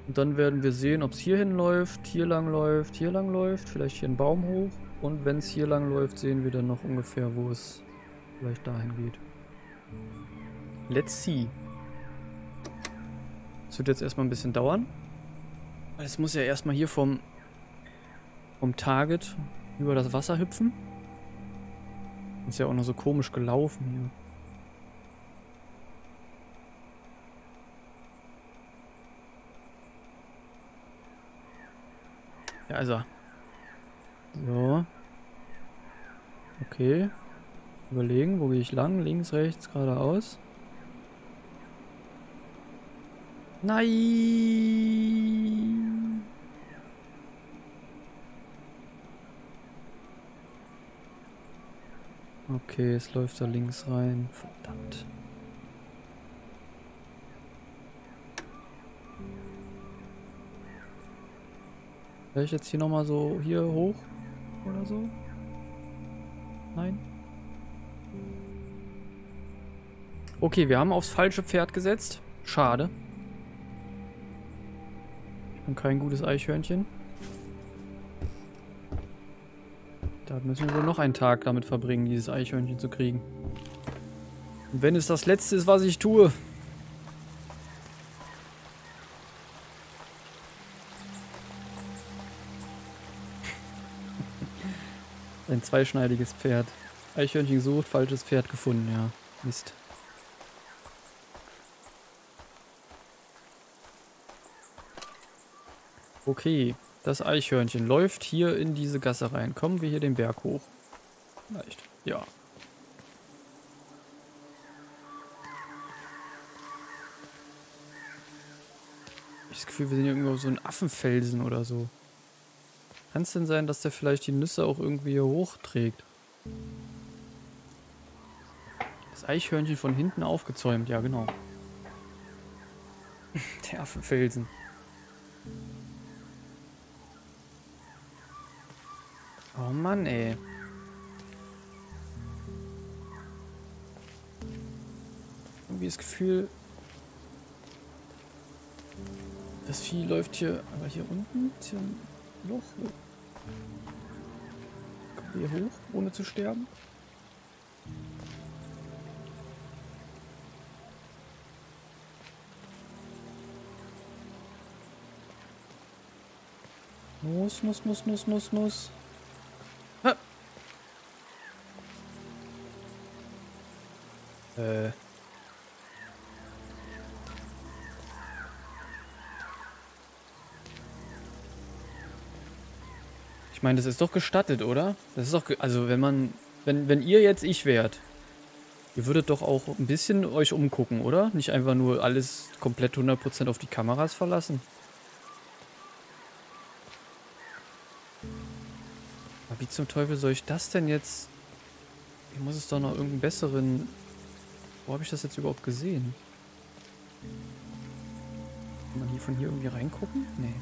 Und dann werden wir sehen, ob es hier hinläuft, hier lang läuft, hier lang läuft. Vielleicht hier einen Baum hoch. Und wenn es hier lang läuft, sehen wir dann noch ungefähr, wo es vielleicht dahin geht. Let's see. Das wird jetzt erstmal ein bisschen dauern. Es muss ja erstmal hier vom, vom Target über das Wasser hüpfen. Ist ja auch noch so komisch gelaufen hier. Ja, also. So. Okay. Überlegen, wo gehe ich lang? Links, rechts, geradeaus. Nein! Okay, es läuft da links rein. Verdammt. Wäre ich jetzt hier nochmal so hier hoch oder so? Nein? Okay, wir haben aufs falsche Pferd gesetzt. Schade. Ich bin kein gutes Eichhörnchen. Da müssen wir wohl noch einen Tag damit verbringen, dieses Eichhörnchen zu kriegen. Und wenn es das Letzte ist, was ich tue. Ein zweischneidiges Pferd. Eichhörnchen gesucht, falsches Pferd gefunden, ja. Mist. Okay. Das Eichhörnchen läuft hier in diese Gasse rein. Kommen wir hier den Berg hoch? Leicht. Ja. Ich habe das Gefühl, wir sind hier irgendwo auf so einem Affenfelsen oder so. Kann es denn sein, dass der vielleicht die Nüsse auch irgendwie hier hochträgt? Das Eichhörnchen von hinten aufgezäumt. Ja, genau. Der Affenfelsen. Oh Mann, ey. Irgendwie das Gefühl, das Vieh läuft hier, aber hier unten, ist hier ein Loch. Hier hoch, ohne zu sterben. Muss, muss, muss, muss, muss, muss. Ha! Äh. Ich meine, das ist doch gestattet, oder? Das ist doch, also wenn man, wenn, wenn ihr jetzt ich wärt, ihr würdet doch auch ein bisschen euch umgucken, oder? Nicht einfach nur alles komplett hundert Prozent auf die Kameras verlassen. Aber wie zum Teufel soll ich das denn jetzt? Hier muss es doch noch irgendeinen besseren... Wo habe ich das jetzt überhaupt gesehen? Kann man hier von hier irgendwie reingucken? Nee.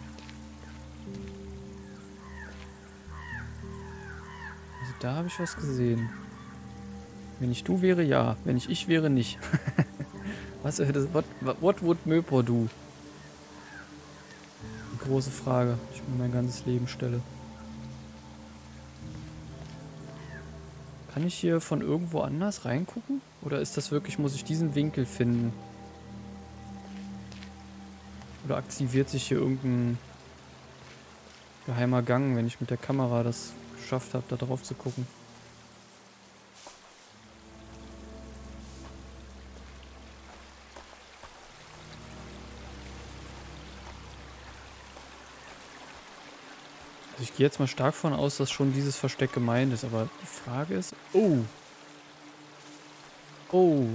Da habe ich was gesehen. Wenn ich du wäre, ja. Wenn ich ich wäre, nicht. Was hätte... What, what would Möpor do? Eine große Frage, die ich mir mein ganzes Leben stelle. Kann ich hier von irgendwo anders reingucken? Oder ist das wirklich... Muss ich diesen Winkel finden? Oder aktiviert sich hier irgendein geheimer Gang, wenn ich mit der Kamera das... geschafft habe, da drauf zu gucken. Also ich gehe jetzt mal stark davon aus, dass schon dieses Versteck gemeint ist, aber die Frage ist... Oh! Oh!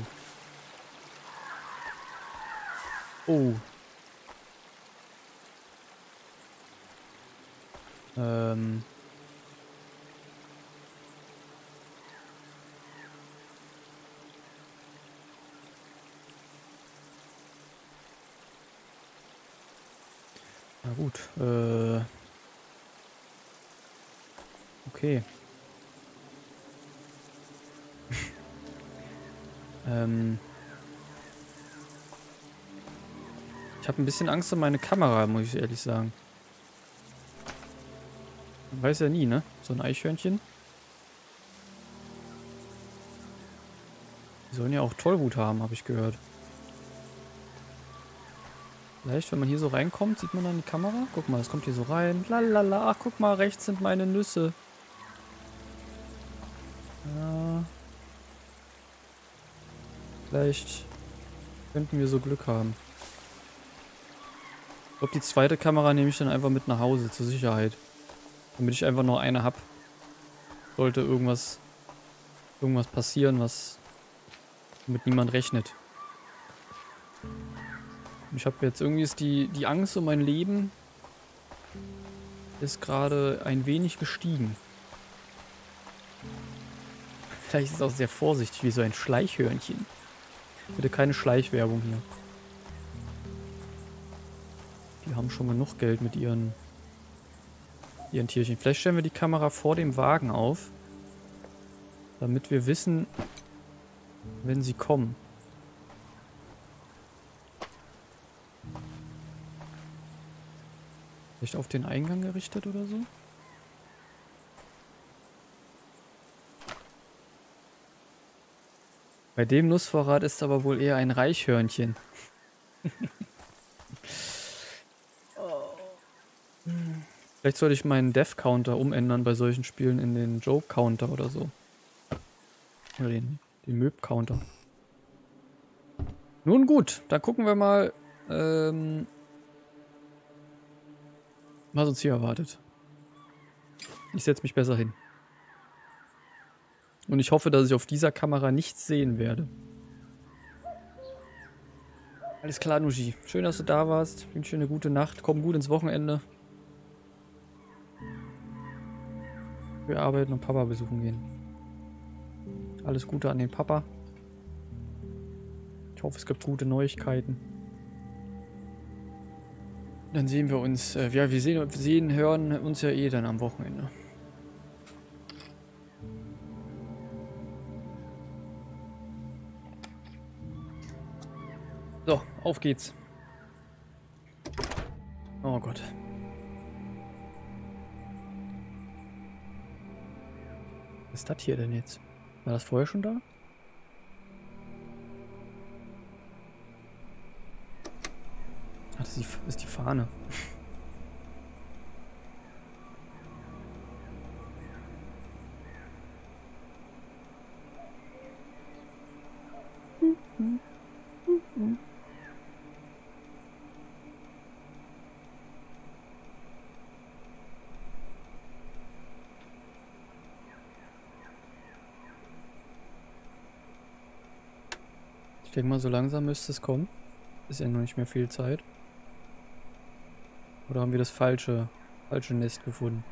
Oh! Ähm... Na gut, äh... okay. ähm... Ich habe ein bisschen Angst um meine Kamera, muss ich ehrlich sagen. Man weiß ja nie, ne? So ein Eichhörnchen. Die sollen ja auch Tollwut haben, habe ich gehört. Vielleicht, wenn man hier so reinkommt, sieht man dann die Kamera. Guck mal, das kommt hier so rein. Lalala, ach guck mal, rechts sind meine Nüsse. Ja. Vielleicht könnten wir so Glück haben. Ich glaube, die zweite Kamera nehme ich dann einfach mit nach Hause, zur Sicherheit. Damit ich einfach noch eine habe. Sollte irgendwas, irgendwas passieren, was mit niemand rechnet. Ich habe jetzt irgendwie ist die, die Angst um mein Leben ist gerade ein wenig gestiegen. Vielleicht ist es auch sehr vorsichtig, wie so ein Schleichhörnchen. Bitte keine Schleichwerbung hier. Die haben schon genug Geld mit ihren, ihren Tierchen. Vielleicht stellen wir die Kamera vor dem Wagen auf, damit wir wissen, wenn sie kommen. Vielleicht auf den Eingang gerichtet oder so? Bei dem Nussvorrat ist aber wohl eher ein Reichhörnchen. Vielleicht sollte ich meinen Death-Counter umändern bei solchen Spielen in den Joke-Counter oder so. Oder den, den Möb-Counter. Nun gut, dann gucken wir mal... Ähm was uns hier erwartet. Ich setze mich besser hin. Und ich hoffe, dass ich auf dieser Kamera nichts sehen werde. Alles klar, Nushi. Schön, dass du da warst. Ich wünsche dir eine gute Nacht. Komm gut ins Wochenende. Wir arbeiten und Papa besuchen gehen. Alles Gute an den Papa. Ich hoffe, es gibt gute Neuigkeiten. Dann sehen wir uns, äh, ja, wir sehen, sehen, hören uns ja eh dann am Wochenende. Auf geht's. Oh Gott. Was ist das hier denn jetzt? War das vorher schon da? Ach, das ist die, ist die Fahne. Ich denke mal, so langsam müsste es kommen. Ist ja noch nicht mehr viel Zeit. Oder haben wir das falsche, falsche Nest gefunden?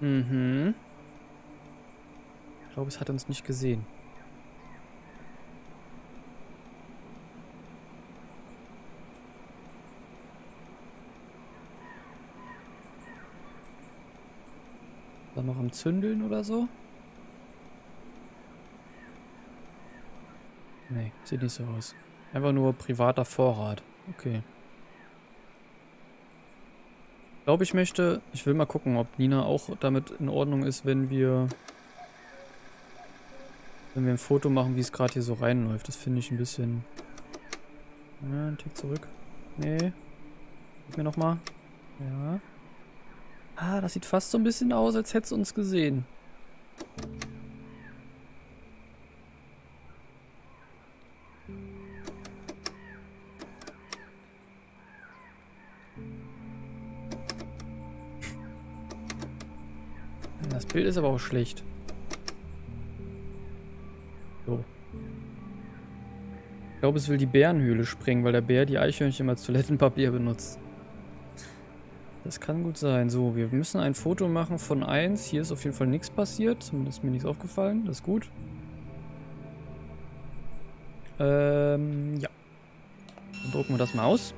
Mhm. Ich glaube, es hat uns nicht gesehen. Noch am Zündeln oder so? Nee, sieht nicht so aus. Einfach nur privater Vorrat. Okay. Ich glaube, ich möchte... Ich will mal gucken, ob Nina auch damit in Ordnung ist, wenn wir... Wenn wir ein Foto machen, wie es gerade hier so reinläuft. Das finde ich ein bisschen... Ja, einen Tick zurück. Nee. Gib mir nochmal. Ja. Ah, das sieht fast so ein bisschen aus, als hätte es uns gesehen. Das Bild ist aber auch schlecht. So. Ich glaube, es will die Bärenhöhle sprengen, weil der Bär die Eichhörnchen als Toilettenpapier benutzt. Das kann gut sein. So, wir müssen ein Foto machen von eins. Hier ist auf jeden Fall nichts passiert. Zumindest ist mir nichts aufgefallen. Das ist gut. Ähm, ja. Dann drucken wir das mal aus.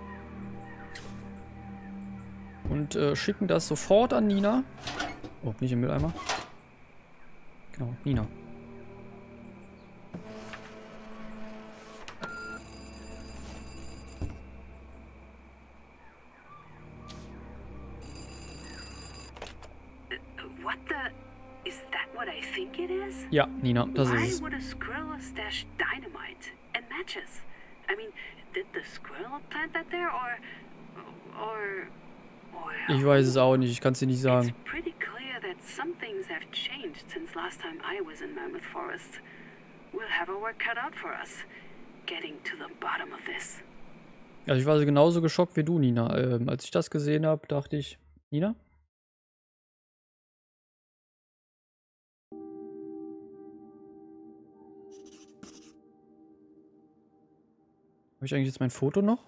Und äh, schicken das sofort an Nina. Oh, nicht im Mülleimer. Genau, Nina. Ja, Nina, das ist es. Ich weiß es auch nicht, ich kann es dir nicht sagen. Also ich war genauso geschockt wie du, Nina. Ähm, als ich das gesehen habe, dachte ich, Nina? Habe ich eigentlich jetzt mein Foto noch?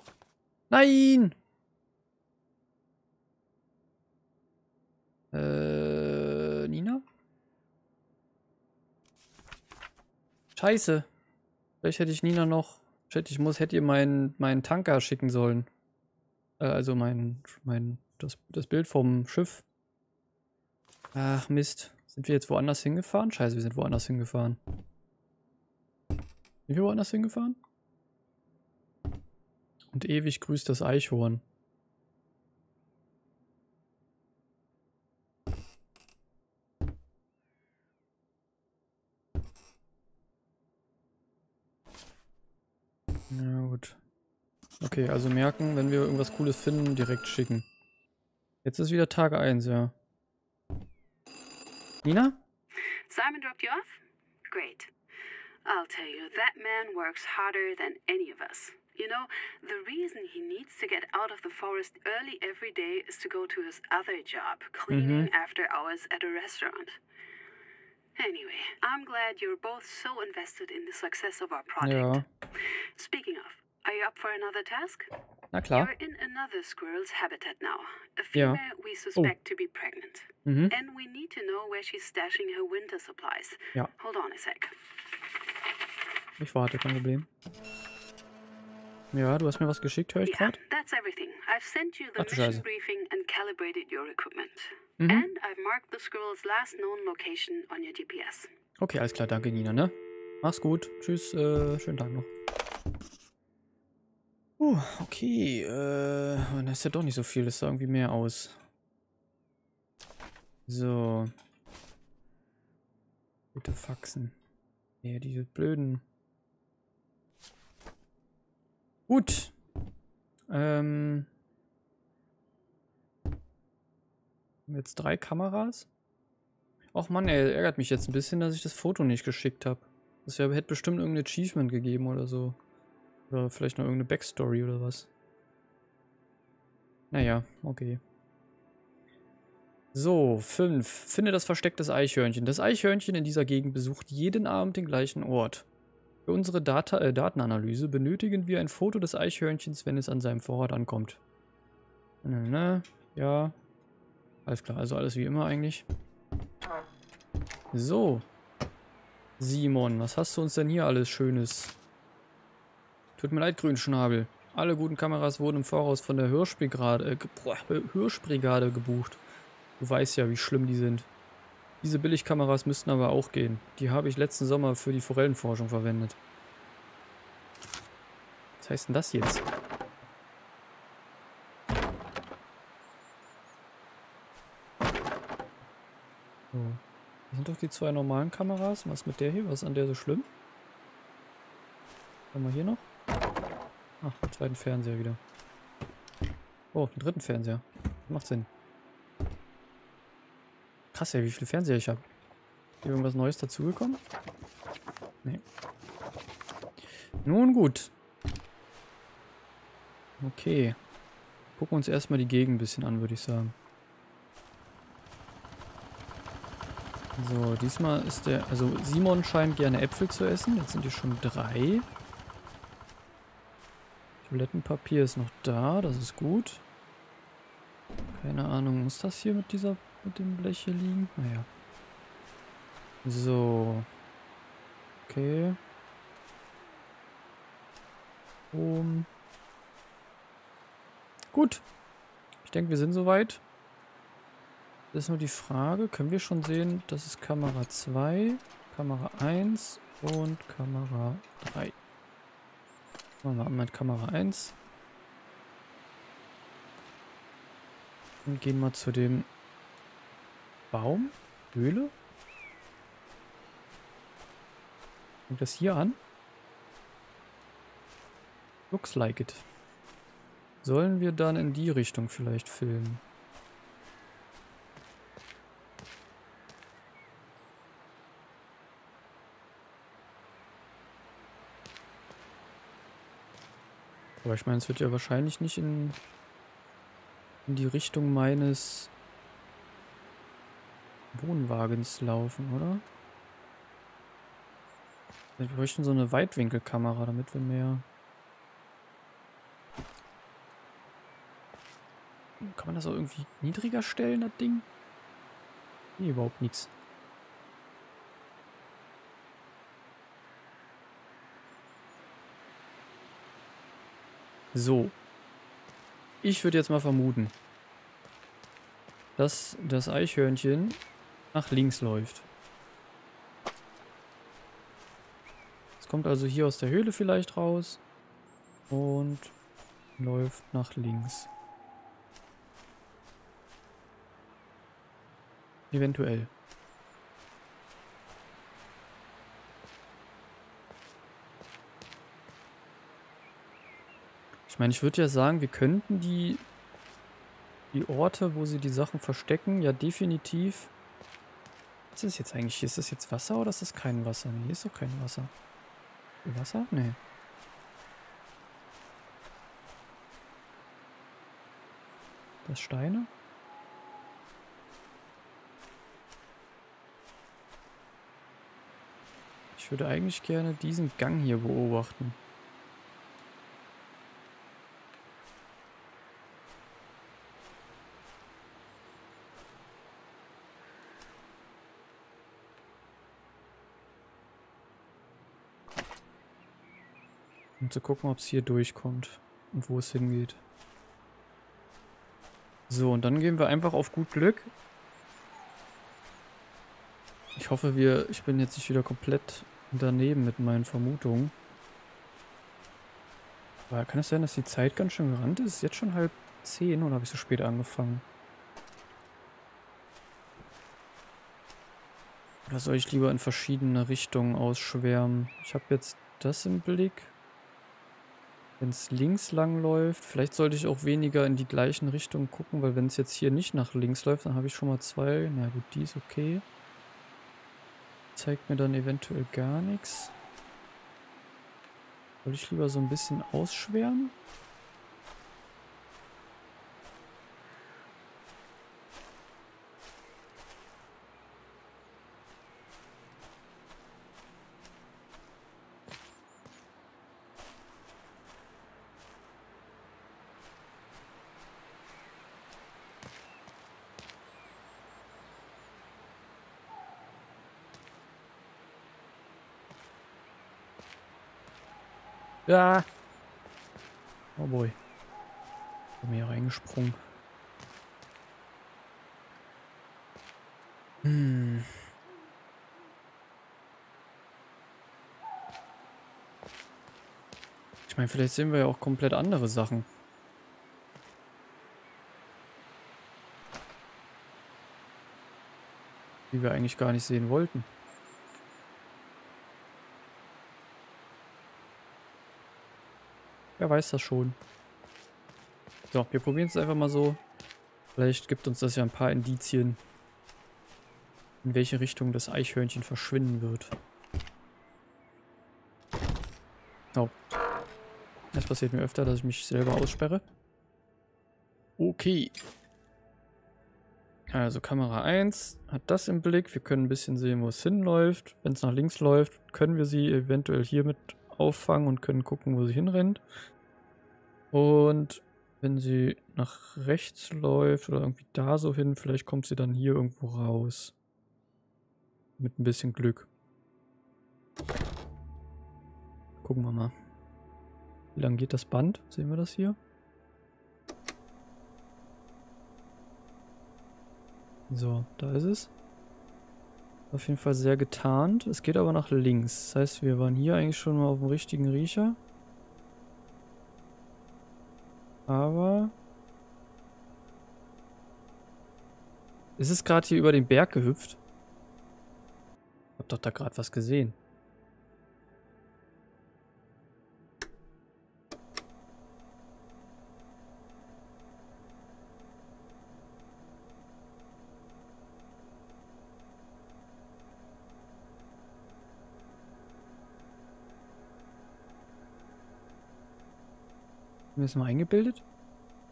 Nein! Äh, Nina? Scheiße. Vielleicht hätte ich Nina noch... Shit, ich muss, hätte ihr meinen, meinen Tanker schicken sollen. Äh, also mein... mein das, das Bild vom Schiff. Ach, Mist. Sind wir jetzt woanders hingefahren? Scheiße, wir sind woanders hingefahren. Sind wir woanders hingefahren? Und ewig grüßt das Eichhorn. Na gut. Okay, also merken, wenn wir irgendwas Cooles finden, direkt schicken. Jetzt ist wieder Tag eins, ja. Nina? Simon dropped you off? Great. I'll tell you, that man works harder than any of us. You know, the reason he needs to get out of the forest early every day is to go to his other job, cleaning mm-hmm. after hours at a restaurant. Anyway, I'm glad you're both so invested in the success of our project. Ja. Speaking of, are you up for another task? Na klar. You're in another squirrel's habitat now. A female ja. we suspect oh. to be pregnant. Mhm. And we need to know where she's stashing her winter supplies. Ja. Hold on a sec. Ich warte, kein Problem. Ja, du hast mir was geschickt, höre ich gerade. Ach du Scheiße. Mhm. Okay, alles klar, danke Nina, ne? Mach's gut, tschüss, äh, schönen Tag noch. Uh, okay, äh, und das ist ja doch nicht so viel, das sah irgendwie mehr aus. So. Gute Faxen. Ja, diese blöden. Gut. Ähm. Haben wir jetzt drei Kameras? Och Mann, ey, ärgert mich jetzt ein bisschen, dass ich das Foto nicht geschickt habe. Das wär, hätte bestimmt irgendein Achievement gegeben oder so. Oder vielleicht noch irgendeine Backstory oder was. Naja, okay. So, fünf. Finde das verstecktes Eichhörnchen. Das Eichhörnchen in dieser Gegend besucht jeden Abend den gleichen Ort. Für unsere Data, äh, Datenanalyse benötigen wir ein Foto des Eichhörnchens, wenn es an seinem Vorrat ankommt. Ne, ne, ja. Alles klar, also alles wie immer eigentlich. So. Simon, was hast du uns denn hier alles Schönes? Tut mir leid, Grünschnabel. Alle guten Kameras wurden im Voraus von der Hirschbrigade, äh, Hirschbrigade gebucht. Du weißt ja, wie schlimm die sind. Diese Billigkameras müssten aber auch gehen. Die habe ich letzten Sommer für die Forellenforschung verwendet. Was heißt denn das jetzt? So. Das sind doch die zwei normalen Kameras. Was ist mit der hier? Was ist an der so schlimm? Was haben wir hier noch? Ach, den zweiten Fernseher wieder. Oh, den dritten Fernseher. Macht Sinn. Krass, ja, wie viele Fernseher ich habe. Ist hier irgendwas Neues dazugekommen? Nee. Nun gut. Okay. Gucken wir uns erstmal die Gegend ein bisschen an, würde ich sagen. So, diesmal ist der... Also Simon scheint gerne Äpfel zu essen. Jetzt sind hier schon drei. Toilettenpapier ist noch da. Das ist gut. Keine Ahnung, muss das hier mit dieser... mit dem Blech hier liegen. Naja. So. Okay. Um. Gut. Ich denke, wir sind soweit. Das ist nur die Frage. Können wir schon sehen, das ist Kamera zwei, Kamera eins und Kamera drei. Machen wir mal mit Kamera eins. Und gehen mal zu dem Baum? Höhle? Fängt das hier an? Looks like it. Sollen wir dann in die Richtung vielleicht filmen? Aber ich meine, es wird ja wahrscheinlich nicht in, in die Richtung meines Wohnwagens laufen, oder? Wir bräuchten so eine Weitwinkelkamera, damit wir mehr... Kann man das auch irgendwie niedriger stellen, das Ding? Nee, überhaupt nichts. So. Ich würde jetzt mal vermuten, dass das Eichhörnchen nach links läuft. Es kommt also hier aus der Höhle vielleicht raus und läuft nach links. Eventuell. Ich meine, ich würde ja sagen, wir könnten die, die Orte, wo sie die Sachen verstecken, ja definitiv... Was ist jetzt eigentlich? Ist das jetzt Wasser oder ist das kein Wasser? Nee, hier ist doch kein Wasser. Wasser? Nee. Das Steine? Ich würde eigentlich gerne diesen Gang hier beobachten. Um zu gucken, ob es hier durchkommt und wo es hingeht. So, und dann gehen wir einfach auf gut Glück. Ich hoffe, wir, ich bin jetzt nicht wieder komplett daneben mit meinen Vermutungen. Aber kann es sein, dass die Zeit ganz schön gerannt ist? Ist jetzt schon halb zehn oder habe ich so spät angefangen? Oder soll ich lieber in verschiedene Richtungen ausschwärmen? Ich habe jetzt das im Blick. Wenn es links lang läuft, vielleicht sollte ich auch weniger in die gleichen Richtungen gucken, weil wenn es jetzt hier nicht nach links läuft, dann habe ich schon mal zwei. Na gut, die ist okay. Zeigt mir dann eventuell gar nichts. Soll ich lieber so ein bisschen ausschwärmen? Ja. Oh boy. Ich bin hier reingesprungen. Hm. Ich meine, vielleicht sehen wir ja auch komplett andere Sachen. Die wir eigentlich gar nicht sehen wollten. Wer weiß das schon. So, wir probieren es einfach mal so. Vielleicht gibt uns das ja ein paar Indizien, in welche Richtung das Eichhörnchen verschwinden wird. Oh. Das passiert mir öfter, dass ich mich selber aussperre. Okay. Also Kamera eins hat das im Blick. Wir können ein bisschen sehen, wo es hinläuft. Wenn es nach links läuft, können wir sie eventuell hier mit auffangen und können gucken, wo sie hinrennt. Und wenn sie nach rechts läuft oder irgendwie da so hin, vielleicht kommt sie dann hier irgendwo raus. Mit ein bisschen Glück. Gucken wir mal. Wie lang geht das Band? Sehen wir das hier? So, da ist es. Auf jeden Fall sehr getarnt. Es geht aber nach links. Das heißt, wir waren hier eigentlich schon mal auf dem richtigen Riecher. Aber... Ist es gerade hier über den Berg gehüpft? Hab doch da gerade was gesehen. Mir ist mal eingebildet. Ist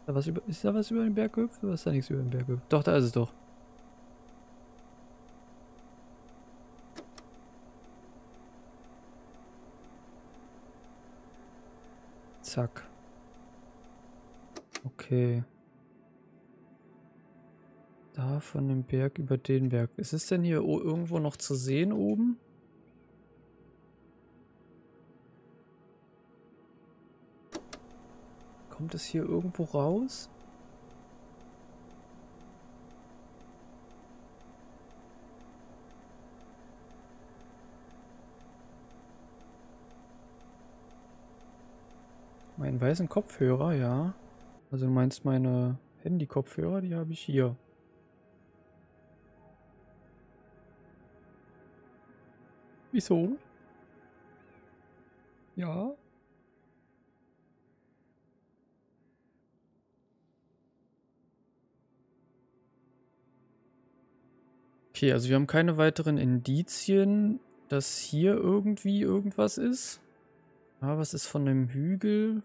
da was über, ist da was über den Berg gehüpft oder ist da nichts über den Berg gehüpft? Doch, da ist es doch. Zack. Okay. Da von dem Berg über den Berg. Ist es denn hier irgendwo noch zu sehen oben? Kommt es hier irgendwo raus? Meinen weißen Kopfhörer, ja. Also du meinst meine Handy-Kopfhörer, die habe ich hier. Wieso? Ja. Okay, also wir haben keine weiteren Indizien, dass hier irgendwie irgendwas ist. Aber es ist von dem Hügel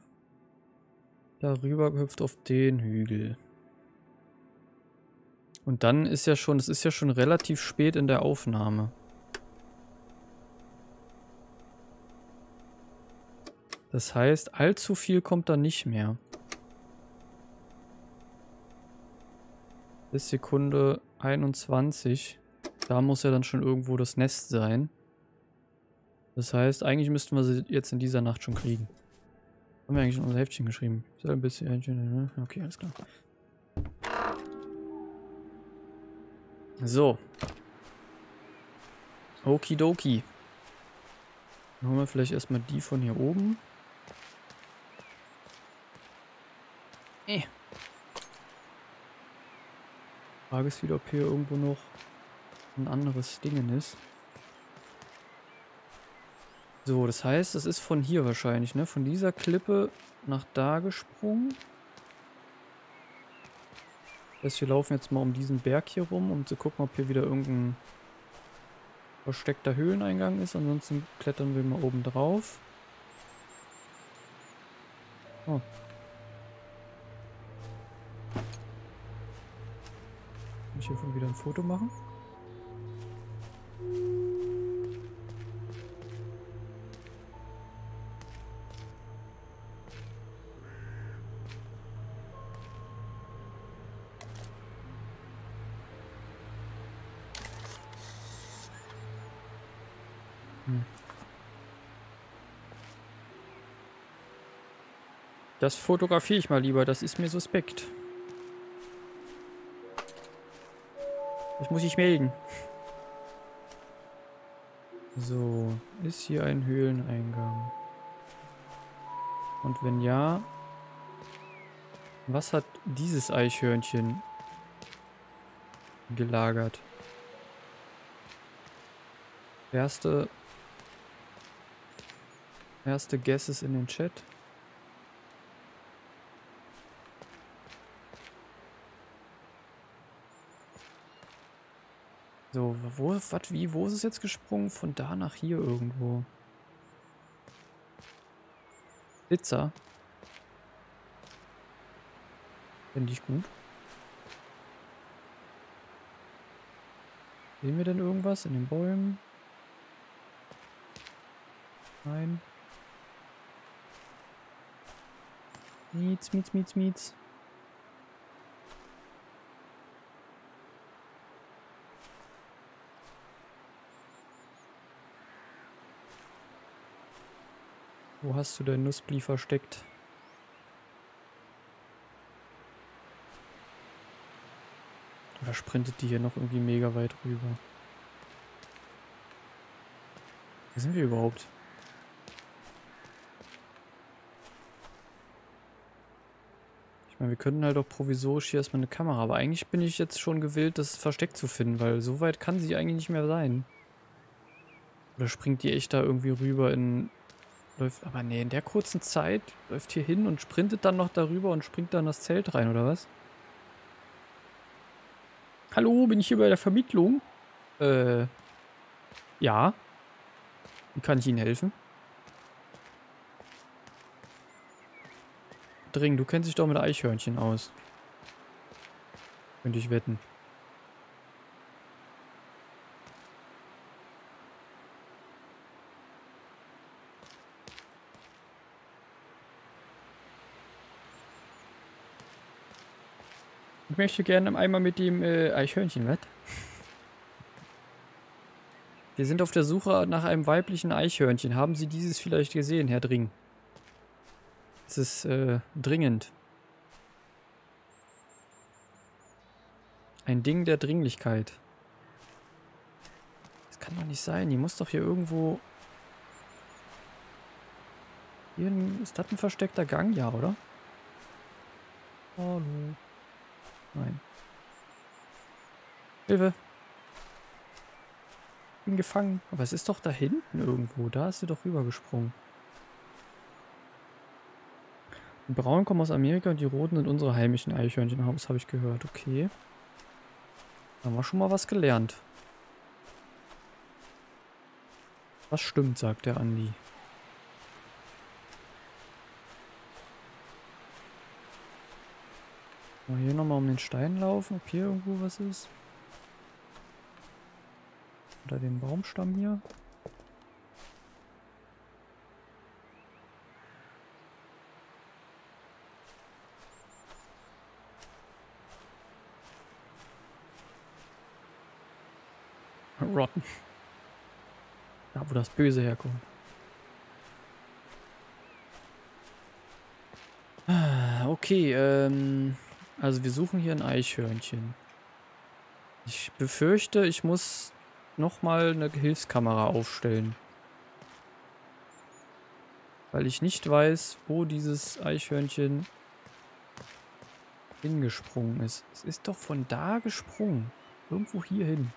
darüber gehüpft auf den Hügel. Und dann ist ja schon, es ist ja schon relativ spät in der Aufnahme. Das heißt, allzu viel kommt da nicht mehr. Bis Sekunde einundzwanzig. Da muss ja dann schon irgendwo das Nest sein. Das heißt, eigentlich müssten wir sie jetzt in dieser Nacht schon kriegen. Haben wir eigentlich schon unser Heftchen geschrieben? Ist ja ein bisschen. Okay, alles klar. So. Okidoki. Dann holen wir vielleicht erstmal die von hier oben. Eh. Frage ist wieder, ob hier irgendwo noch ein anderes Ding ist. So, das heißt, es ist von hier wahrscheinlich, ne? Von dieser Klippe nach da gesprungen. Das heißt, wir laufen jetzt mal um diesen Berg hier rum, um zu gucken, ob hier wieder irgendein versteckter Höhleneingang ist. Ansonsten klettern wir mal oben drauf. Oh. Kann ich hiervon wieder ein Foto machen? Das fotografiere ich mal lieber, das ist mir suspekt. Das muss ich melden. So, ist hier ein Höhleneingang? Und wenn ja, was hat dieses Eichhörnchen gelagert? Erste, erste Guesses in den Chat. So, wo, wat, wie, wo ist es jetzt gesprungen? Von da nach hier irgendwo. Blitzer. Finde ich gut. Sehen wir denn irgendwas in den Bäumen? Nein. Mietz, mietz, mietz, mietz. Wo hast du dein Nussbli versteckt? Oder sprintet die hier noch irgendwie mega weit rüber? Wo sind wir überhaupt? Ich meine, wir können halt auch provisorisch hier erstmal eine Kamera, aber eigentlich bin ich jetzt schon gewillt, das Versteck zu finden, weil so weit kann sie eigentlich nicht mehr sein. Oder springt die echt da irgendwie rüber in... Läuft, aber nee, in der kurzen Zeit läuft hier hin und sprintet dann noch darüber und springt dann das Zelt rein, oder was? Hallo, bin ich hier bei der Vermittlung? Äh, ja. Wie kann ich Ihnen helfen? Dring, du kennst dich doch mit Eichhörnchen aus. Könnte ich wetten. Ich möchte gerne einmal mit dem äh, Eichhörnchen wett. Wir sind auf der Suche nach einem weiblichen Eichhörnchen. Haben Sie dieses vielleicht gesehen, Herr Dring? Es ist äh, dringend. Ein Ding der Dringlichkeit. Das kann doch nicht sein. Die muss doch hier irgendwo... Hier ist das ein versteckter Gang? Ja, oder? Hallo. Nein. Hilfe. Bin gefangen. Aber es ist doch da hinten irgendwo. Da ist sie doch rübergesprungen. Die Braunen kommen aus Amerika und die Roten sind unsere heimischen Eichhörnchen. Das habe ich gehört. Okay. Da haben wir schon mal was gelernt. Was stimmt, sagt der Andi. Mal hier nochmal um den Stein laufen, ob hier irgendwo was ist. Oder den Baumstamm hier. Rotten. Da, wo das Böse herkommt. Okay, ähm, also wir suchen hier ein Eichhörnchen. Ich befürchte, ich muss nochmal eine Hilfskamera aufstellen. Weil ich nicht weiß, wo dieses Eichhörnchen hingesprungen ist. Es ist doch von da gesprungen. Irgendwo hier hin.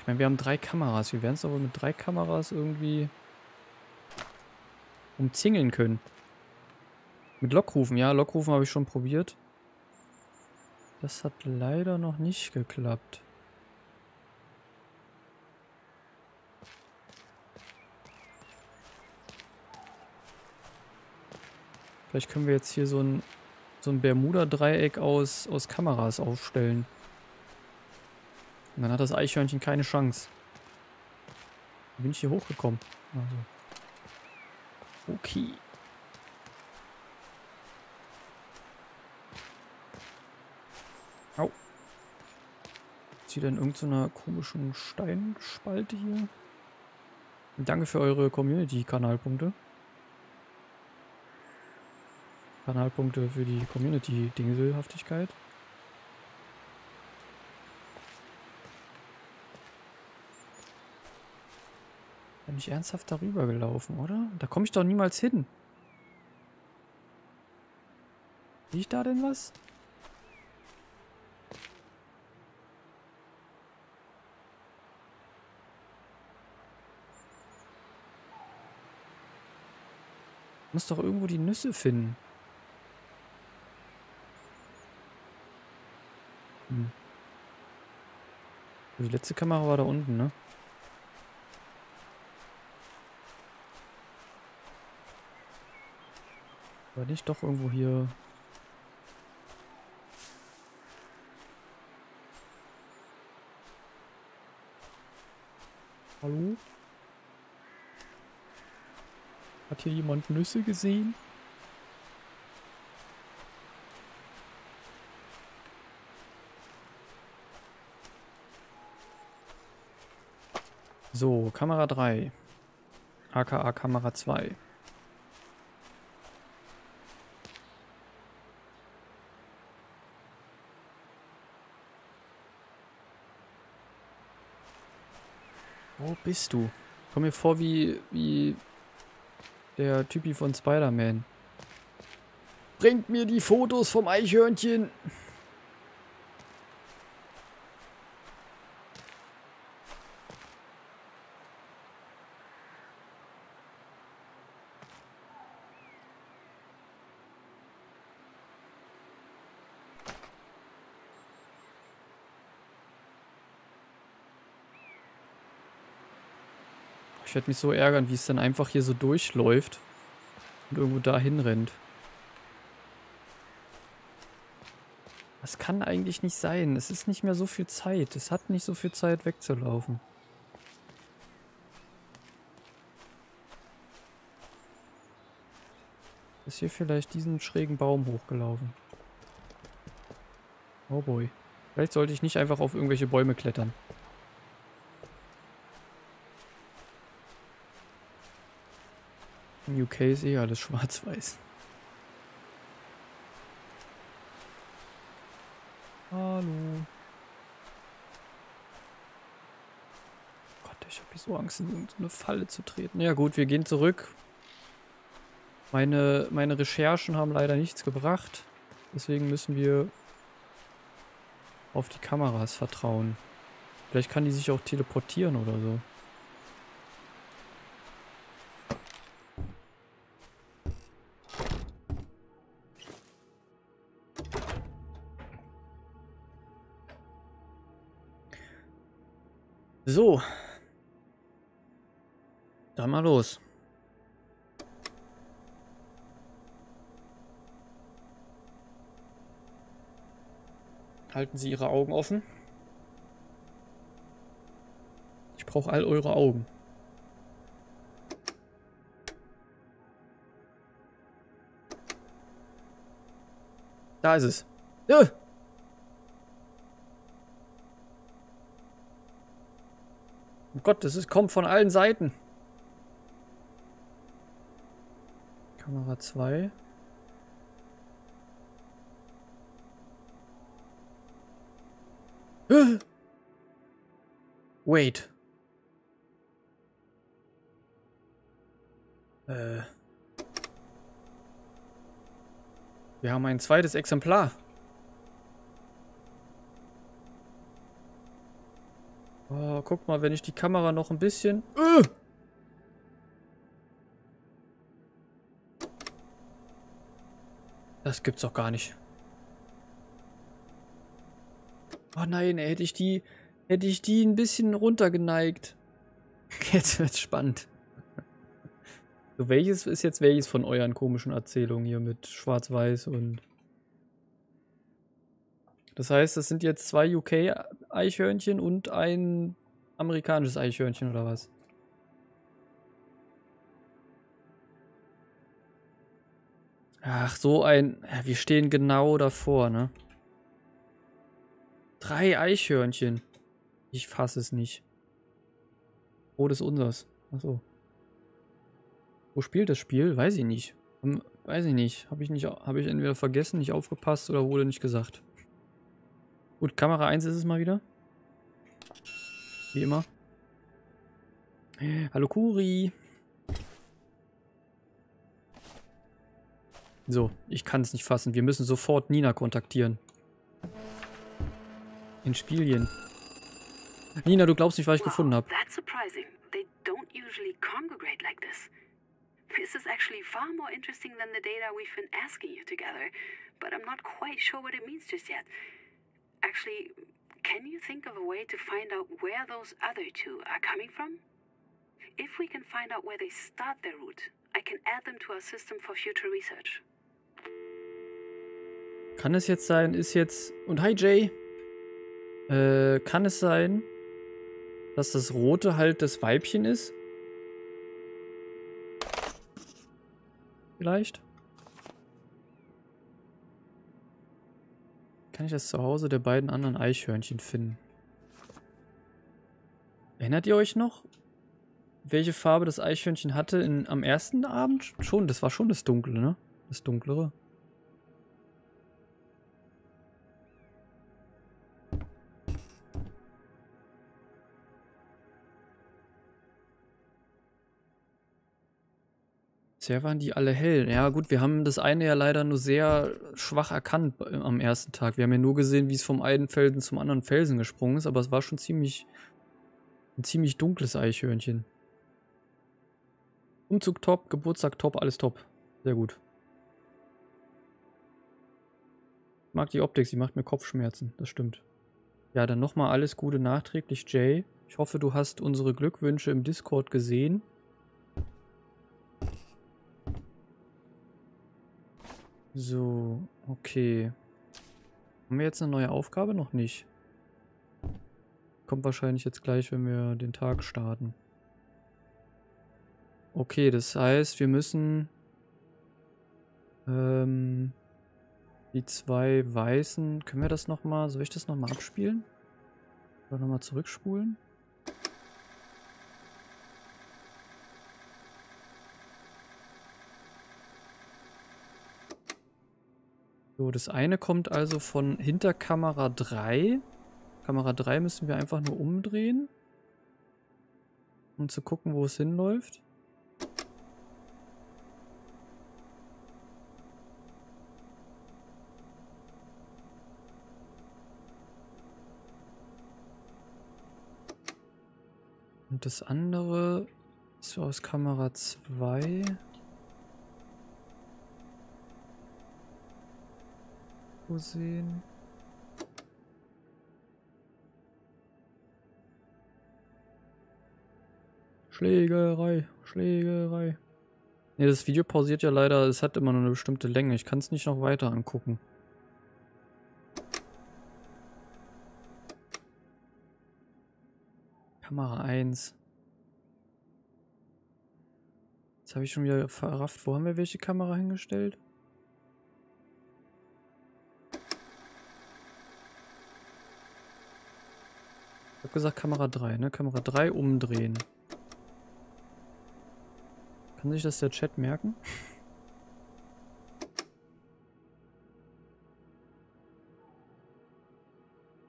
Ich meine, wir haben drei Kameras. Wir werden es aber mit drei Kameras irgendwie umzingeln können. Mit Lockrufen. Ja, Lockrufen habe ich schon probiert. Das hat leider noch nicht geklappt. Vielleicht können wir jetzt hier so ein, so ein Bermuda-Dreieck aus, aus Kameras aufstellen. Und dann hat das Eichhörnchen keine Chance. Wie bin ich hier hochgekommen? Also. Okay. Au. Ist hier denn irgend so einer komischen Steinspalte hier? Und danke für eure Community-Kanalpunkte. Kanalpunkte für die Community-Dingselhaftigkeit. Bin ich ernsthaft darüber gelaufen, oder? Da komme ich doch niemals hin. Sehe ich da denn was? Ich muss doch irgendwo die Nüsse finden. Hm. Die letzte Kamera war da unten, ne? War nicht doch irgendwo hier... Hallo? Hat hier jemand Nüsse gesehen? So, Kamera drei. A K A Kamera zwei. Wo bist du? Ich komme mir vor wie, wie der Typi von Spider-Man. Bringt mir die Fotos vom Eichhörnchen! Ich werde mich so ärgern, wie es dann einfach hier so durchläuft und irgendwo dahin rennt. Das kann eigentlich nicht sein. Es ist nicht mehr so viel Zeit. Es hat nicht so viel Zeit wegzulaufen. Ist hier vielleicht diesen schrägen Baum hochgelaufen? Oh boy. Vielleicht sollte ich nicht einfach auf irgendwelche Bäume klettern. In U K ist eh alles schwarz-weiß. Hallo. Gott, ich habe so Angst, in irgendeine Falle zu treten. Ja gut, wir gehen zurück. Meine, meine Recherchen haben leider nichts gebracht. Deswegen müssen wir auf die Kameras vertrauen. Vielleicht kann die sich auch teleportieren oder so. So. Dann mal los. Halten Sie Ihre Augen offen. Ich brauche all eure Augen. Da ist es. Ja. Oh Gott, das ist, kommt von allen Seiten. Kamera zwei. Wait. Äh. Wir haben ein zweites Exemplar. Oh, guck mal, wenn ich die Kamera noch ein bisschen... Äh. Das gibt's doch gar nicht. Oh nein, hätte ich die... Hätte ich die ein bisschen runtergeneigt. Jetzt wird's spannend. So, welches ist jetzt welches von euren komischen Erzählungen hier mit Schwarz-Weiß und... Das heißt, das sind jetzt zwei U K-Eichhörnchen und ein amerikanisches Eichhörnchen oder was? Ach, so ein... Wir stehen genau davor, ne? Drei Eichhörnchen. Ich fasse es nicht. Oh, das ist unseres. Achso. Wo spielt das Spiel? Weiß ich nicht. Hm, weiß ich nicht. Habe ich nicht, habe ich entweder vergessen, nicht aufgepasst oder wurde nicht gesagt. Gut, Kamera eins ist es mal wieder. Wie immer. Hallo Kuri. So, ich kann es nicht fassen. Wir müssen sofort Nina kontaktieren. In Spielien. Nina, du glaubst nicht, was ich wow, gefunden habe. That's surprising. They don't usually congregate like this. This is actually far more interesting than the data we've been asking you together, but I'm not quite sure what it means just yet. Actually, can you think of a way to find out where those other two are coming from? If we can find out where they start their route, I can add them to our system for future research. Kann es jetzt sein, ist jetzt... Und hi Jay! Äh, kann es sein, dass das Rote halt das Weibchen ist? Vielleicht? Kann ich das Zuhause der beiden anderen Eichhörnchen finden? Erinnert ihr euch noch, welche Farbe das Eichhörnchen hatte in, am ersten Abend? Schon, das war schon das Dunkle, ne? Das Dunklere. Bisher waren die alle hell. Ja gut, wir haben das eine ja leider nur sehr schwach erkannt am ersten Tag. Wir haben ja nur gesehen, wie es vom einen Felsen zum anderen Felsen gesprungen ist, aber es war schon ziemlich ein ziemlich dunkles Eichhörnchen. Umzug top, Geburtstag top, alles top. Sehr gut. Ich mag die Optik, sie macht mir Kopfschmerzen, das stimmt. Ja, dann nochmal alles Gute nachträglich, Jay. Ich hoffe, du hast unsere Glückwünsche im Discord gesehen. So, okay. Haben wir jetzt eine neue Aufgabe? Noch nicht. Kommt wahrscheinlich jetzt gleich, wenn wir den Tag starten. Okay, das heißt, wir müssen ähm, die zwei Weißen... Können wir das nochmal... Soll ich das nochmal abspielen? Oder nochmal zurückspulen? So, das eine kommt also von hinter Kamera drei. Kamera drei müssen wir einfach nur umdrehen, um zu gucken, wo es hinläuft. Und das andere ist so aus Kamera zwei. Sehen. Schlägerei, Schlägerei. Ne, das Video pausiert ja leider, es hat immer nur eine bestimmte Länge. Ich kann es nicht noch weiter angucken. Kamera eins. Jetzt habe ich schon wieder verrafft. Wo haben wir welche Kamera hingestellt? Ich hab gesagt Kamera drei, ne? Kamera drei umdrehen. Kann sich das der Chat merken?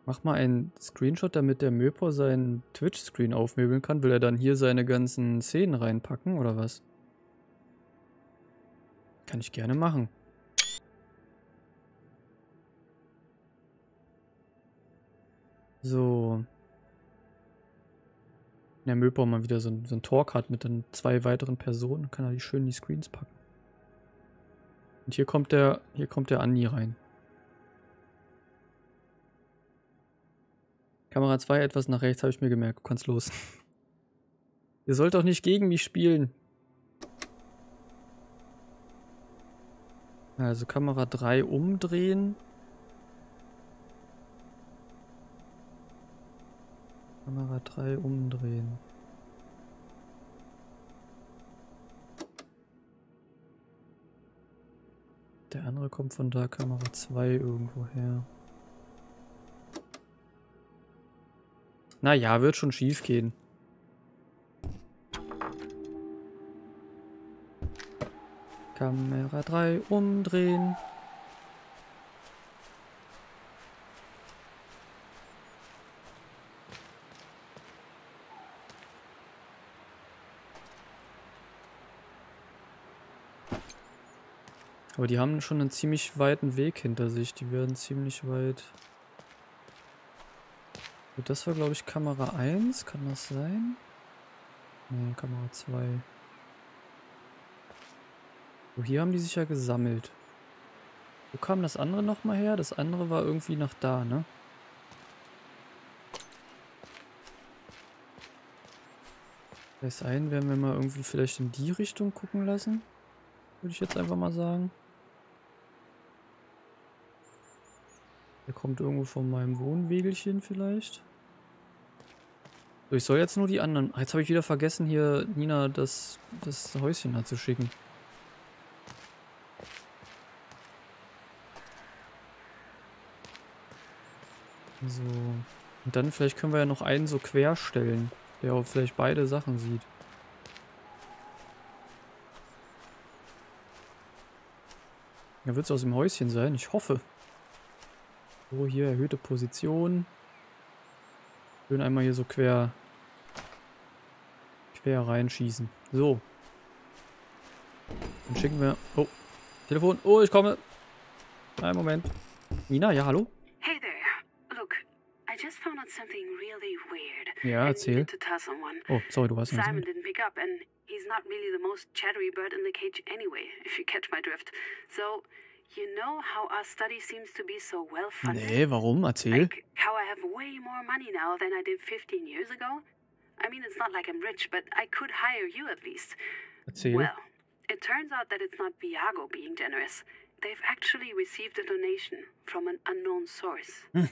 Mach mal einen Screenshot, damit der Möper seinen Twitch-Screen aufmöbeln kann. Will er dann hier seine ganzen Szenen reinpacken oder was? Kann ich gerne machen. So. Wenn der Möper mal wieder so, so einen Talk hat mit dann zwei weiteren Personen, kann er die schön die Screens packen. Und hier kommt der, hier kommt der Andi rein. Kamera zwei, etwas nach rechts, habe ich mir gemerkt. Du kannst los. Ihr sollt doch nicht gegen mich spielen. Also Kamera drei umdrehen. Kamera drei umdrehen. Der andere kommt von da, Kamera zwei irgendwo her. Naja, wird schon schief gehen. Kamera drei umdrehen. Aber die haben schon einen ziemlich weiten Weg hinter sich. Die werden ziemlich weit... Das war, glaube ich, Kamera eins. Kann das sein? Ne, Kamera zwei. So, hier haben die sich ja gesammelt. Wo kam das andere nochmal her? Das andere war irgendwie nach da, ne? Das einen werden wir mal irgendwie vielleicht in die Richtung gucken lassen. Würde ich jetzt einfach mal sagen. Der kommt irgendwo von meinem Wohnwegelchen vielleicht. So, ich soll jetzt nur die anderen... Jetzt habe ich wieder vergessen, hier Nina das, das Häuschen da zu schicken. So. Und dann vielleicht können wir ja noch einen so querstellen, der auch vielleicht beide Sachen sieht. Ja, wird es aus dem Häuschen sein? Ich hoffe. So, hier erhöhte Position. Schön einmal hier so quer, quer reinschießen. So. Dann schicken wir... Oh, Telefon. Oh, ich komme. Einen Moment. Nina, ja, hallo? Hey there. Look, I just found out something really weird. Ja, erzähl. Oh, sorry, du warst nicht. Simon didn't pick up and he's not really the most chattery bird in the cage anyway, if you catch my drift. So... You know how our study seems to be so well funded? Nee, warum? Erzähl. Like how I have way more money now than I did fifteen years ago. I mean, it's not like I'm rich, but I could hire you at least. Erzähl. Well, it turns out that it's not Viago being generous. They've actually received a donation from an unknown source. Hm.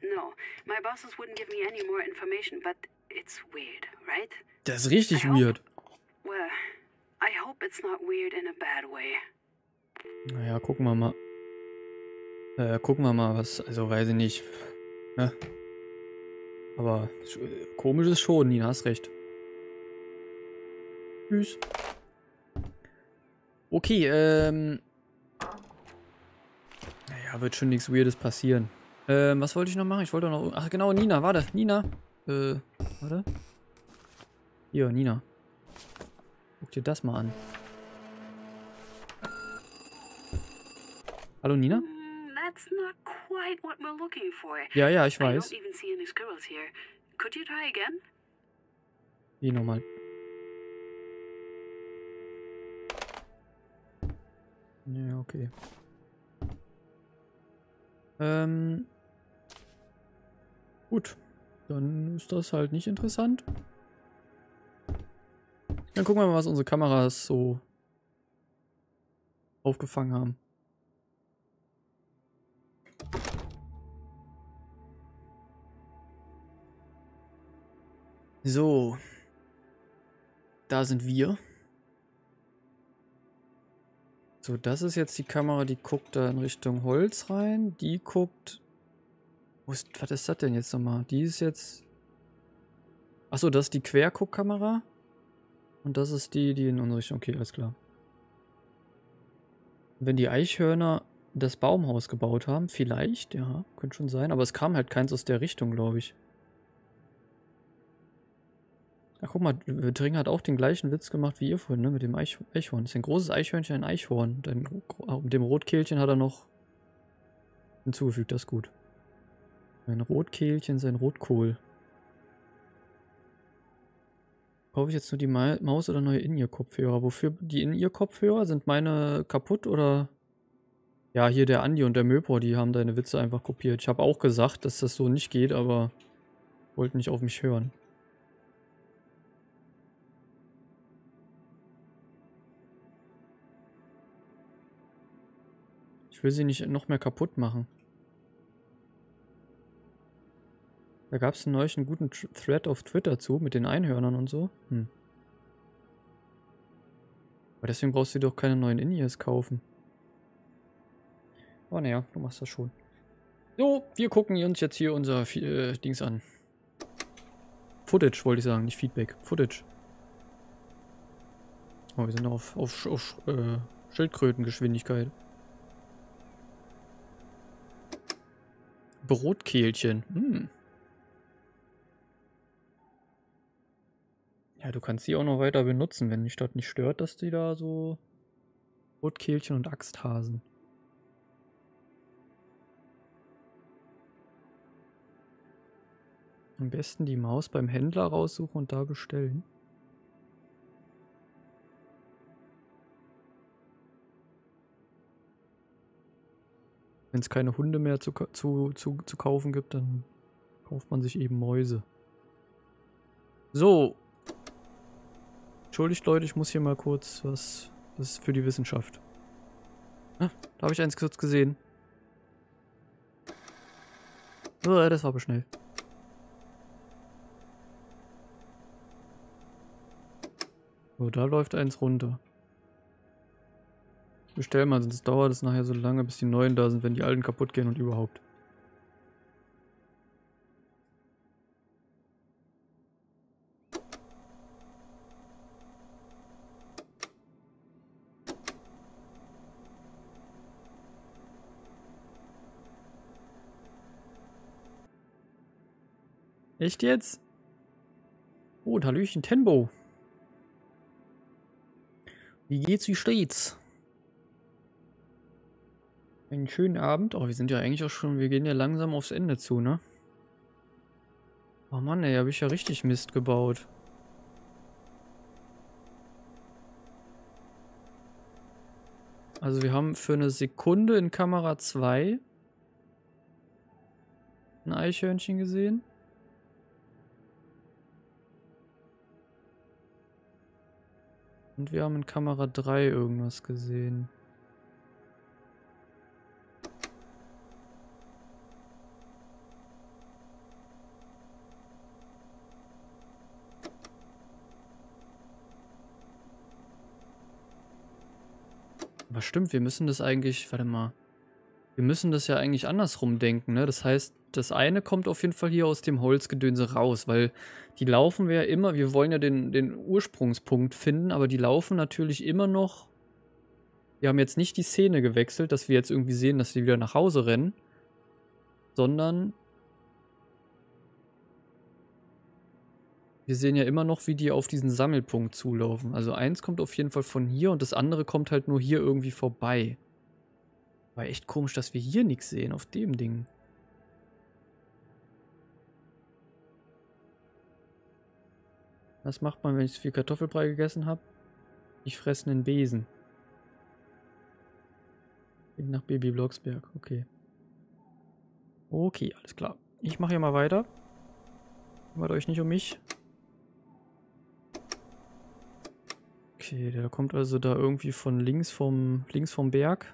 No, my bosses wouldn't give me any more information, but it's weird, right? Das ist richtig I weird. Hope, well, I hope it's not weird in a bad way. Naja, gucken wir mal. Äh, gucken wir mal, was. Also, weiß ich nicht. Ne? Aber komisch ist schon, Nina, hast recht. Tschüss. Okay, ähm. Naja, wird schon nichts Weirdes passieren. Ähm, was wollte ich noch machen? Ich wollte noch. Ach, genau, Nina, warte. Nina. Äh, warte. Hier, Nina. Guck dir das mal an. Hallo Nina? That's not quite what we're looking for. Ja, ja, ich weiß. I don't even see any squirrels here. Could you try again? Wie nochmal? Ja, okay. Ähm. Gut. Dann ist das halt nicht interessant. Dann gucken wir mal, was unsere Kameras so aufgefangen haben. So, da sind wir. So, das ist jetzt die Kamera, die guckt da in Richtung Holz rein. Die guckt... Wo ist, was ist das denn jetzt nochmal? Die ist jetzt... Achso, das ist die Querguckkamera. Und das ist die, die in unsere Richtung... Okay, alles klar. Wenn die Eichhörner das Baumhaus gebaut haben. Vielleicht, ja, könnte schon sein. Aber es kam halt keins aus der Richtung, glaube ich. Ach, guck mal, Tringer hat auch den gleichen Witz gemacht wie ihr vorhin, ne? Mit dem Eich Eichhorn. Das ist ein großes Eichhörnchen, ein Eichhorn. Mit dem Rotkehlchen hat er noch hinzugefügt, das ist gut. Ein Rotkehlchen, sein Rotkohl. Kaufe ich jetzt nur die Ma Maus oder neue In-Ear-Kopfhörer? Wofür die In-Ear-Kopfhörer? Sind meine kaputt oder? Ja, hier der Andi und der Möpor, die haben deine Witze einfach kopiert. Ich habe auch gesagt, dass das so nicht geht, aber wollten nicht auf mich hören. Ich will sie nicht noch mehr kaputt machen. Da gab es neulich einen guten Thread auf Twitter zu, mit den Einhörnern und so. Hm. Aber deswegen brauchst du dir doch keine neuen In-Ears kaufen. Aber naja, du machst das schon. So, wir gucken uns jetzt hier unser äh, Dings an. Footage wollte ich sagen, nicht Feedback. Footage. Oh, wir sind noch auf, auf, auf äh, Schildkrötengeschwindigkeit. Brotkehlchen. Hm. Ja, du kannst die auch noch weiter benutzen, wenn dich das nicht stört, dass die da so Brotkehlchen und Axthasen. Am besten die Maus beim Händler raussuchen und da bestellen. Wenn es keine Hunde mehr zu, zu, zu, zu kaufen gibt, dann kauft man sich eben Mäuse. So. Entschuldigt, Leute, ich muss hier mal kurz was... Das ist für die Wissenschaft. Ah, da habe ich eins kurz gesehen. Oh, das war aber schnell. So, da läuft eins runter. Bestell mal, sonst dauert es nachher so lange, bis die neuen da sind, wenn die alten kaputt gehen und überhaupt. Echt jetzt? Oh, da Hallöchen Tembo. Wie geht's, wie steht's? Einen schönen Abend. Oh, wir sind ja eigentlich auch schon, wir gehen ja langsam aufs Ende zu, ne? Oh Mann, ey, habe ich ja richtig Mist gebaut. Also wir haben für eine Sekunde in Kamera zwei ein Eichhörnchen gesehen. Und wir haben in Kamera drei irgendwas gesehen. Aber stimmt, wir müssen das eigentlich, warte mal, wir müssen das ja eigentlich andersrum denken, ne? Das heißt, das eine kommt auf jeden Fall hier aus dem Holzgedönse raus, weil die laufen wir ja immer, wir wollen ja den, den Ursprungspunkt finden, aber die laufen natürlich immer noch, wir haben jetzt nicht die Szene gewechselt, dass wir jetzt irgendwie sehen, dass die wieder nach Hause rennen, sondern wir sehen ja immer noch, wie die auf diesen Sammelpunkt zulaufen. Also eins kommt auf jeden Fall von hier und das andere kommt halt nur hier irgendwie vorbei. War echt komisch, dass wir hier nichts sehen auf dem Ding. Was macht man, wenn ich zu viel Kartoffelbrei gegessen habe? Ich fresse einen Besen. Bin nach Baby Blocksberg. Okay. Okay, alles klar. Ich mache hier mal weiter. Kümmert euch nicht um mich. Okay, der kommt also da irgendwie von links vom, links vom Berg.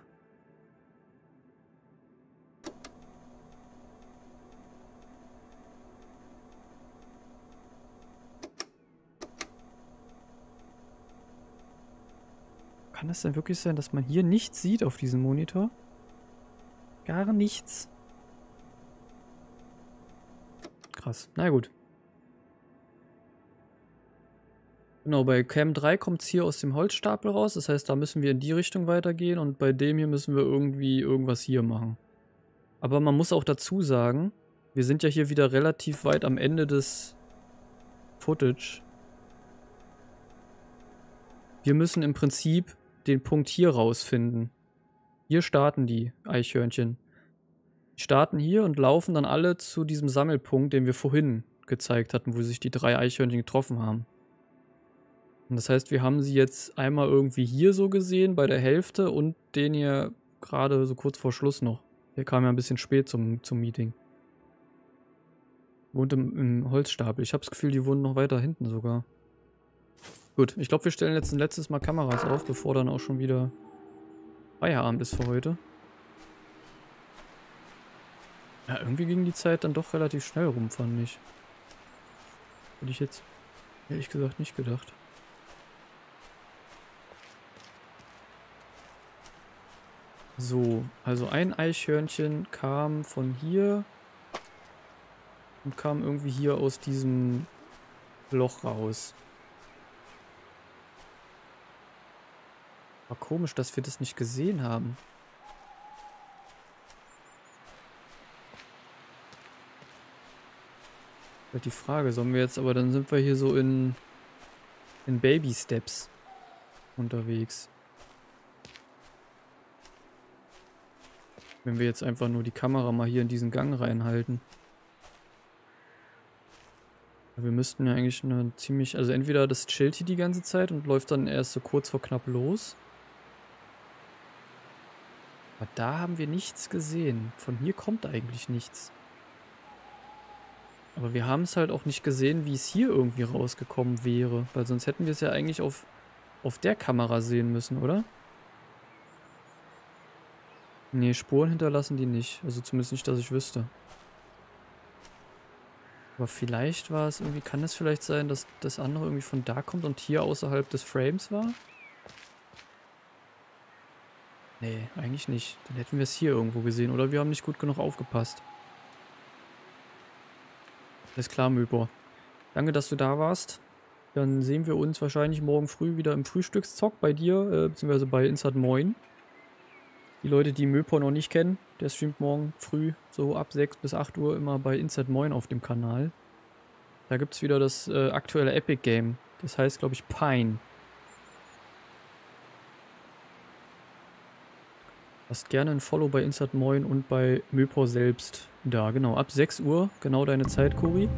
Kann es denn wirklich sein, dass man hier nichts sieht auf diesem Monitor? Gar nichts. Krass, na gut. Genau, bei Cam drei kommt es hier aus dem Holzstapel raus. Das heißt, da müssen wir in die Richtung weitergehen. Und bei dem hier müssen wir irgendwie irgendwas hier machen. Aber man muss auch dazu sagen, wir sind ja hier wieder relativ weit am Ende des Footage. Wir müssen im Prinzip den Punkt hier rausfinden. Hier starten die Eichhörnchen. Die starten hier und laufen dann alle zu diesem Sammelpunkt, den wir vorhin gezeigt hatten, wo sich die drei Eichhörnchen getroffen haben. Und das heißt, wir haben sie jetzt einmal irgendwie hier so gesehen, bei der Hälfte, und den hier gerade so kurz vor Schluss noch. Der kam ja ein bisschen spät zum, zum Meeting. Wohnt im, im Holzstapel. Ich habe das Gefühl, die wohnen noch weiter hinten sogar. Gut, ich glaube, wir stellen jetzt ein letztes Mal Kameras auf, bevor dann auch schon wieder Feierabend ist für heute. Ja, irgendwie ging die Zeit dann doch relativ schnell rum, fand ich. Hätte ich jetzt ehrlich gesagt nicht gedacht. So, also ein Eichhörnchen kam von hier und kam irgendwie hier aus diesem Loch raus. War komisch, dass wir das nicht gesehen haben. Die Frage, sollen wir jetzt, aber dann sind wir hier so in, in Baby-Steps unterwegs. Wenn wir jetzt einfach nur die Kamera mal hier in diesen Gang reinhalten. Wir müssten ja eigentlich eine ziemlich, also entweder das chillt hier die ganze Zeit und läuft dann erst so kurz vor knapp los. Aber da haben wir nichts gesehen. Von hier kommt eigentlich nichts. Aber wir haben es halt auch nicht gesehen, wie es hier irgendwie rausgekommen wäre. Weil sonst hätten wir es ja eigentlich auf, auf der Kamera sehen müssen, oder? Nee, Spuren hinterlassen die nicht. Also zumindest nicht, dass ich wüsste. Aber vielleicht war es irgendwie, kann es vielleicht sein, dass das andere irgendwie von da kommt und hier außerhalb des Frames war? Nee, eigentlich nicht. Dann hätten wir es hier irgendwo gesehen. Oder wir haben nicht gut genug aufgepasst. Alles klar, Müllbohr. Danke, dass du da warst. Dann sehen wir uns wahrscheinlich morgen früh wieder im Frühstückszock bei dir, äh, beziehungsweise bei Insert neun. Die Leute, die Müllbohr noch nicht kennen, der streamt morgen früh so ab sechs bis acht Uhr immer bei Insert neun auf dem Kanal. Da gibt es wieder das äh, aktuelle Epic Game. Das heißt, glaube ich, Pine. Lasst gerne ein Follow bei Insert neun und bei Möpor selbst da. Genau, ab sechs Uhr, genau deine Zeit, Cori.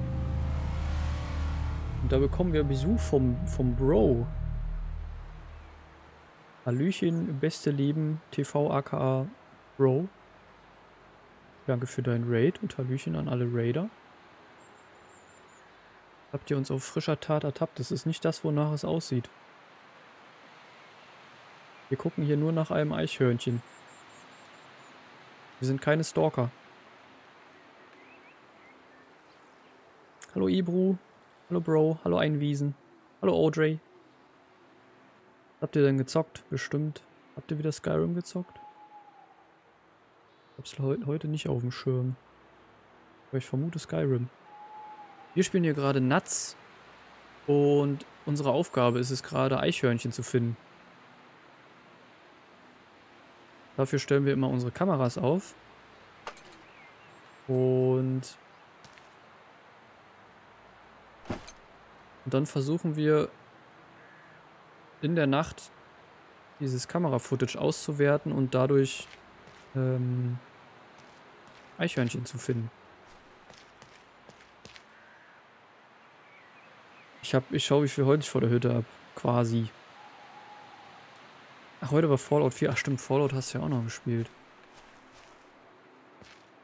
Und da bekommen wir Besuch vom, vom Bro. Hallöchen, beste Leben, T V aka Bro. Danke für dein Raid und Hallöchen an alle Raider. Habt ihr uns auf frischer Tat ertappt? Das ist nicht das, wonach es aussieht. Wir gucken hier nur nach einem Eichhörnchen. Wir sind keine Stalker. Hallo Ibru. Hallo Bro. Hallo Einwiesen. Hallo Audrey. Was habt ihr denn gezockt? Bestimmt. Habt ihr wieder Skyrim gezockt? Ich hab's he- heute nicht auf dem Schirm. Aber ich vermute Skyrim. Wir spielen hier gerade Nuts. Und unsere Aufgabe ist es gerade, Eichhörnchen zu finden. Dafür stellen wir immer unsere Kameras auf. Und, und dann versuchen wir in der Nacht dieses Kamera-Footage auszuwerten und dadurch ähm, Eichhörnchen zu finden. Ich, hab, ich schaue, wie viel Holz ich vor der Hütte habe. Quasi. Ach, heute war Fallout vier. Ach stimmt, Fallout hast du ja auch noch gespielt.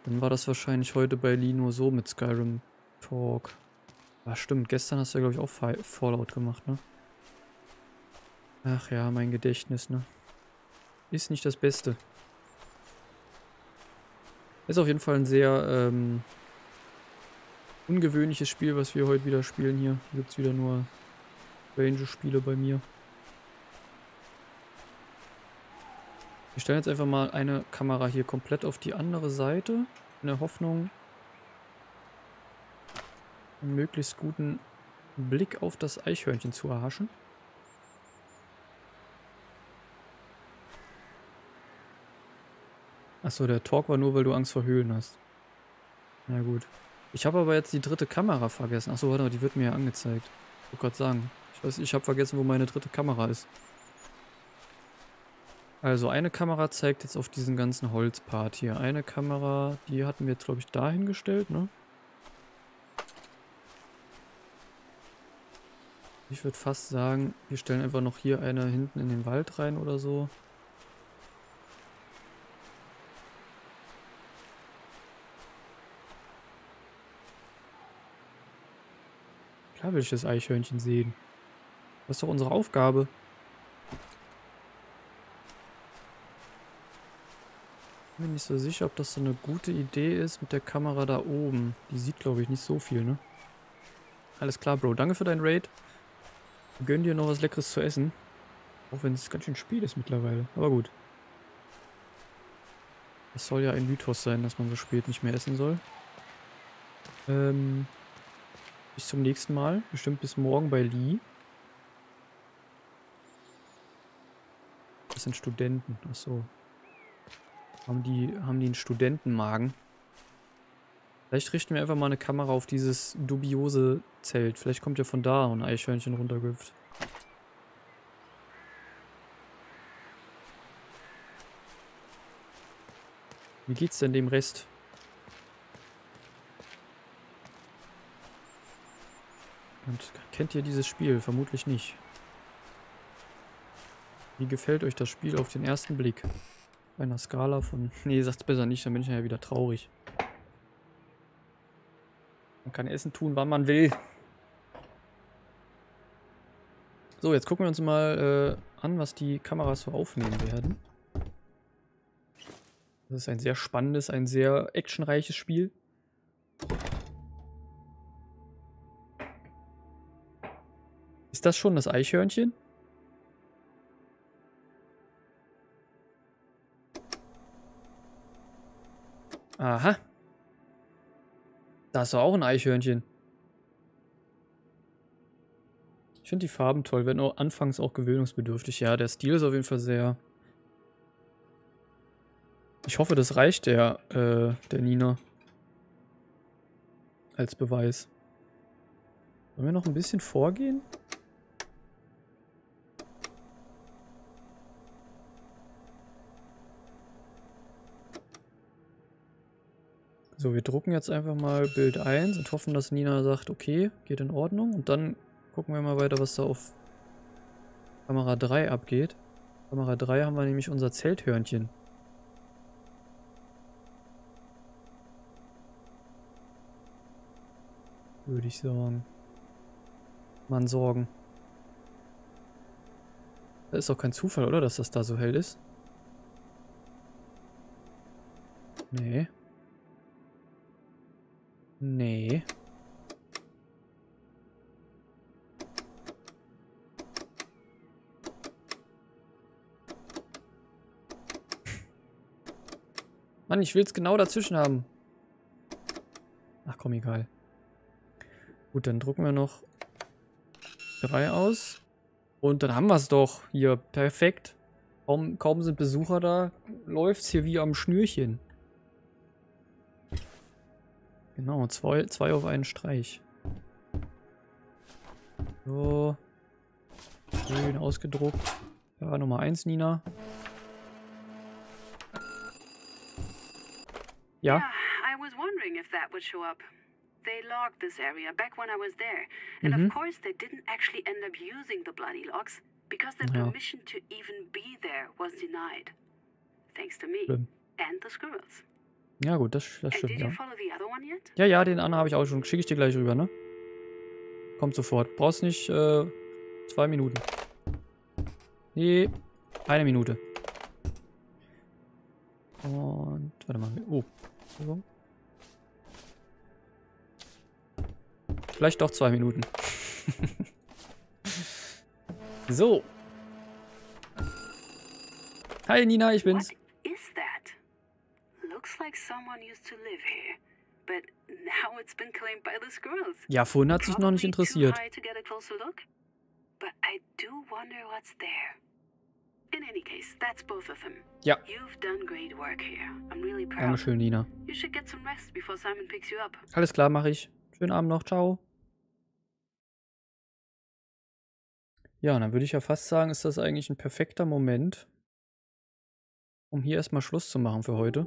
Dann war das wahrscheinlich heute bei Lee nur so mit Skyrim Talk. Ach stimmt, gestern hast du ja, glaube ich, auch Fallout gemacht, ne? Ach ja, mein Gedächtnis, ne? Ist nicht das Beste. Ist auf jeden Fall ein sehr ähm, ungewöhnliches Spiel, was wir heute wieder spielen hier. Hier gibt es wieder nur Ranger-Spiele bei mir. Wir stellen jetzt einfach mal eine Kamera hier komplett auf die andere Seite, in der Hoffnung, einen möglichst guten Blick auf das Eichhörnchen zu erhaschen. Achso, der Talk war nur, weil du Angst vor Höhlen hast. Na gut. Ich habe aber jetzt die dritte Kamera vergessen. Achso, warte mal, die wird mir ja angezeigt. Ich wollte gerade sagen. Ich weiß, ich habe vergessen, wo meine dritte Kamera ist. Also eine Kamera zeigt jetzt auf diesen ganzen Holzpart hier. Eine Kamera, die hatten wir jetzt, glaube ich, da hingestellt, ne? Ich würde fast sagen, wir stellen einfach noch hier eine hinten in den Wald rein oder so. Klar will ich das Eichhörnchen sehen. Das ist doch unsere Aufgabe. Ich bin nicht so sicher, ob das so eine gute Idee ist mit der Kamera da oben. Die sieht, glaube ich, nicht so viel, ne? Alles klar, Bro. Danke für deinen Raid. Gönn dir noch was Leckeres zu essen. Auch wenn es ganz schön spät ist mittlerweile. Aber gut. Es soll ja ein Mythos sein, dass man so spät nicht mehr essen soll. Ähm... Bis zum nächsten Mal. Bestimmt bis morgen bei Lee. Das sind Studenten. Achso. Haben die, haben die einen Studentenmagen? Vielleicht richten wir einfach mal eine Kamera auf dieses dubiose Zelt. Vielleicht kommt ja von da ein Eichhörnchen runtergehüpft. Wie geht's denn dem Rest? Und kennt ihr dieses Spiel? Vermutlich nicht. Wie gefällt euch das Spiel auf den ersten Blick? Bei einer Skala von... Nee, sagt's besser nicht, dann bin ich ja wieder traurig. Man kann Essen tun, wann man will. So, jetzt gucken wir uns mal äh, an, was die Kameras so aufnehmen werden. Das ist ein sehr spannendes, ein sehr actionreiches Spiel. Ist das schon das Eichhörnchen? Aha. Da ist doch auch ein Eichhörnchen. Ich finde die Farben toll, wenn auch anfangs auch gewöhnungsbedürftig. Ja, der Stil ist auf jeden Fall sehr... Ich hoffe, das reicht der, äh, der Nina. Als Beweis. Wollen wir noch ein bisschen vorgehen? So, wir drucken jetzt einfach mal Bild eins und hoffen, dass Nina sagt, okay, geht in Ordnung. Und dann gucken wir mal weiter, was da auf Kamera drei abgeht. Kamera drei haben wir nämlich unser Zelthörnchen. Würde ich sagen. Man sorgen. Das ist doch kein Zufall, oder? Dass das da so hell ist. Nee. Nee. Mann, ich will es genau dazwischen haben. Ach komm, egal. Gut, dann drucken wir noch drei aus. Und dann haben wir es doch hier. Perfekt. Kaum, kaum sind Besucher da, läuft es hier wie am Schnürchen. Genau, zwei, zwei auf einen Streich. So. Schön ausgedruckt. Ja, Nummer eins, Nina. Ja? Yeah, I was wondering if that would show up. They logged this area back when I was there. And of course they didn't actually end up using the bloody logs, because the permission to even be there was denied. Thanks to me and the squirrels. Ja gut, das, das stimmt, ja. Ja, ja, den anderen habe ich auch schon. Schicke ich dir gleich rüber, ne? Kommt sofort. Brauchst nicht, äh, zwei Minuten. Nee, eine Minute. Und, warte mal. Oh. Vielleicht doch zwei Minuten. So. Hi Nina, ich bin's. Someone used to live here, Ja, vorhin hat sich noch nicht interessiert. Ja. Dankeschön, Nina. Alles klar, mache ich. Schönen Abend noch, ciao. Ja, dann würde ich ja fast sagen, ist das eigentlich ein perfekter Moment, um hier erstmal Schluss zu machen für heute.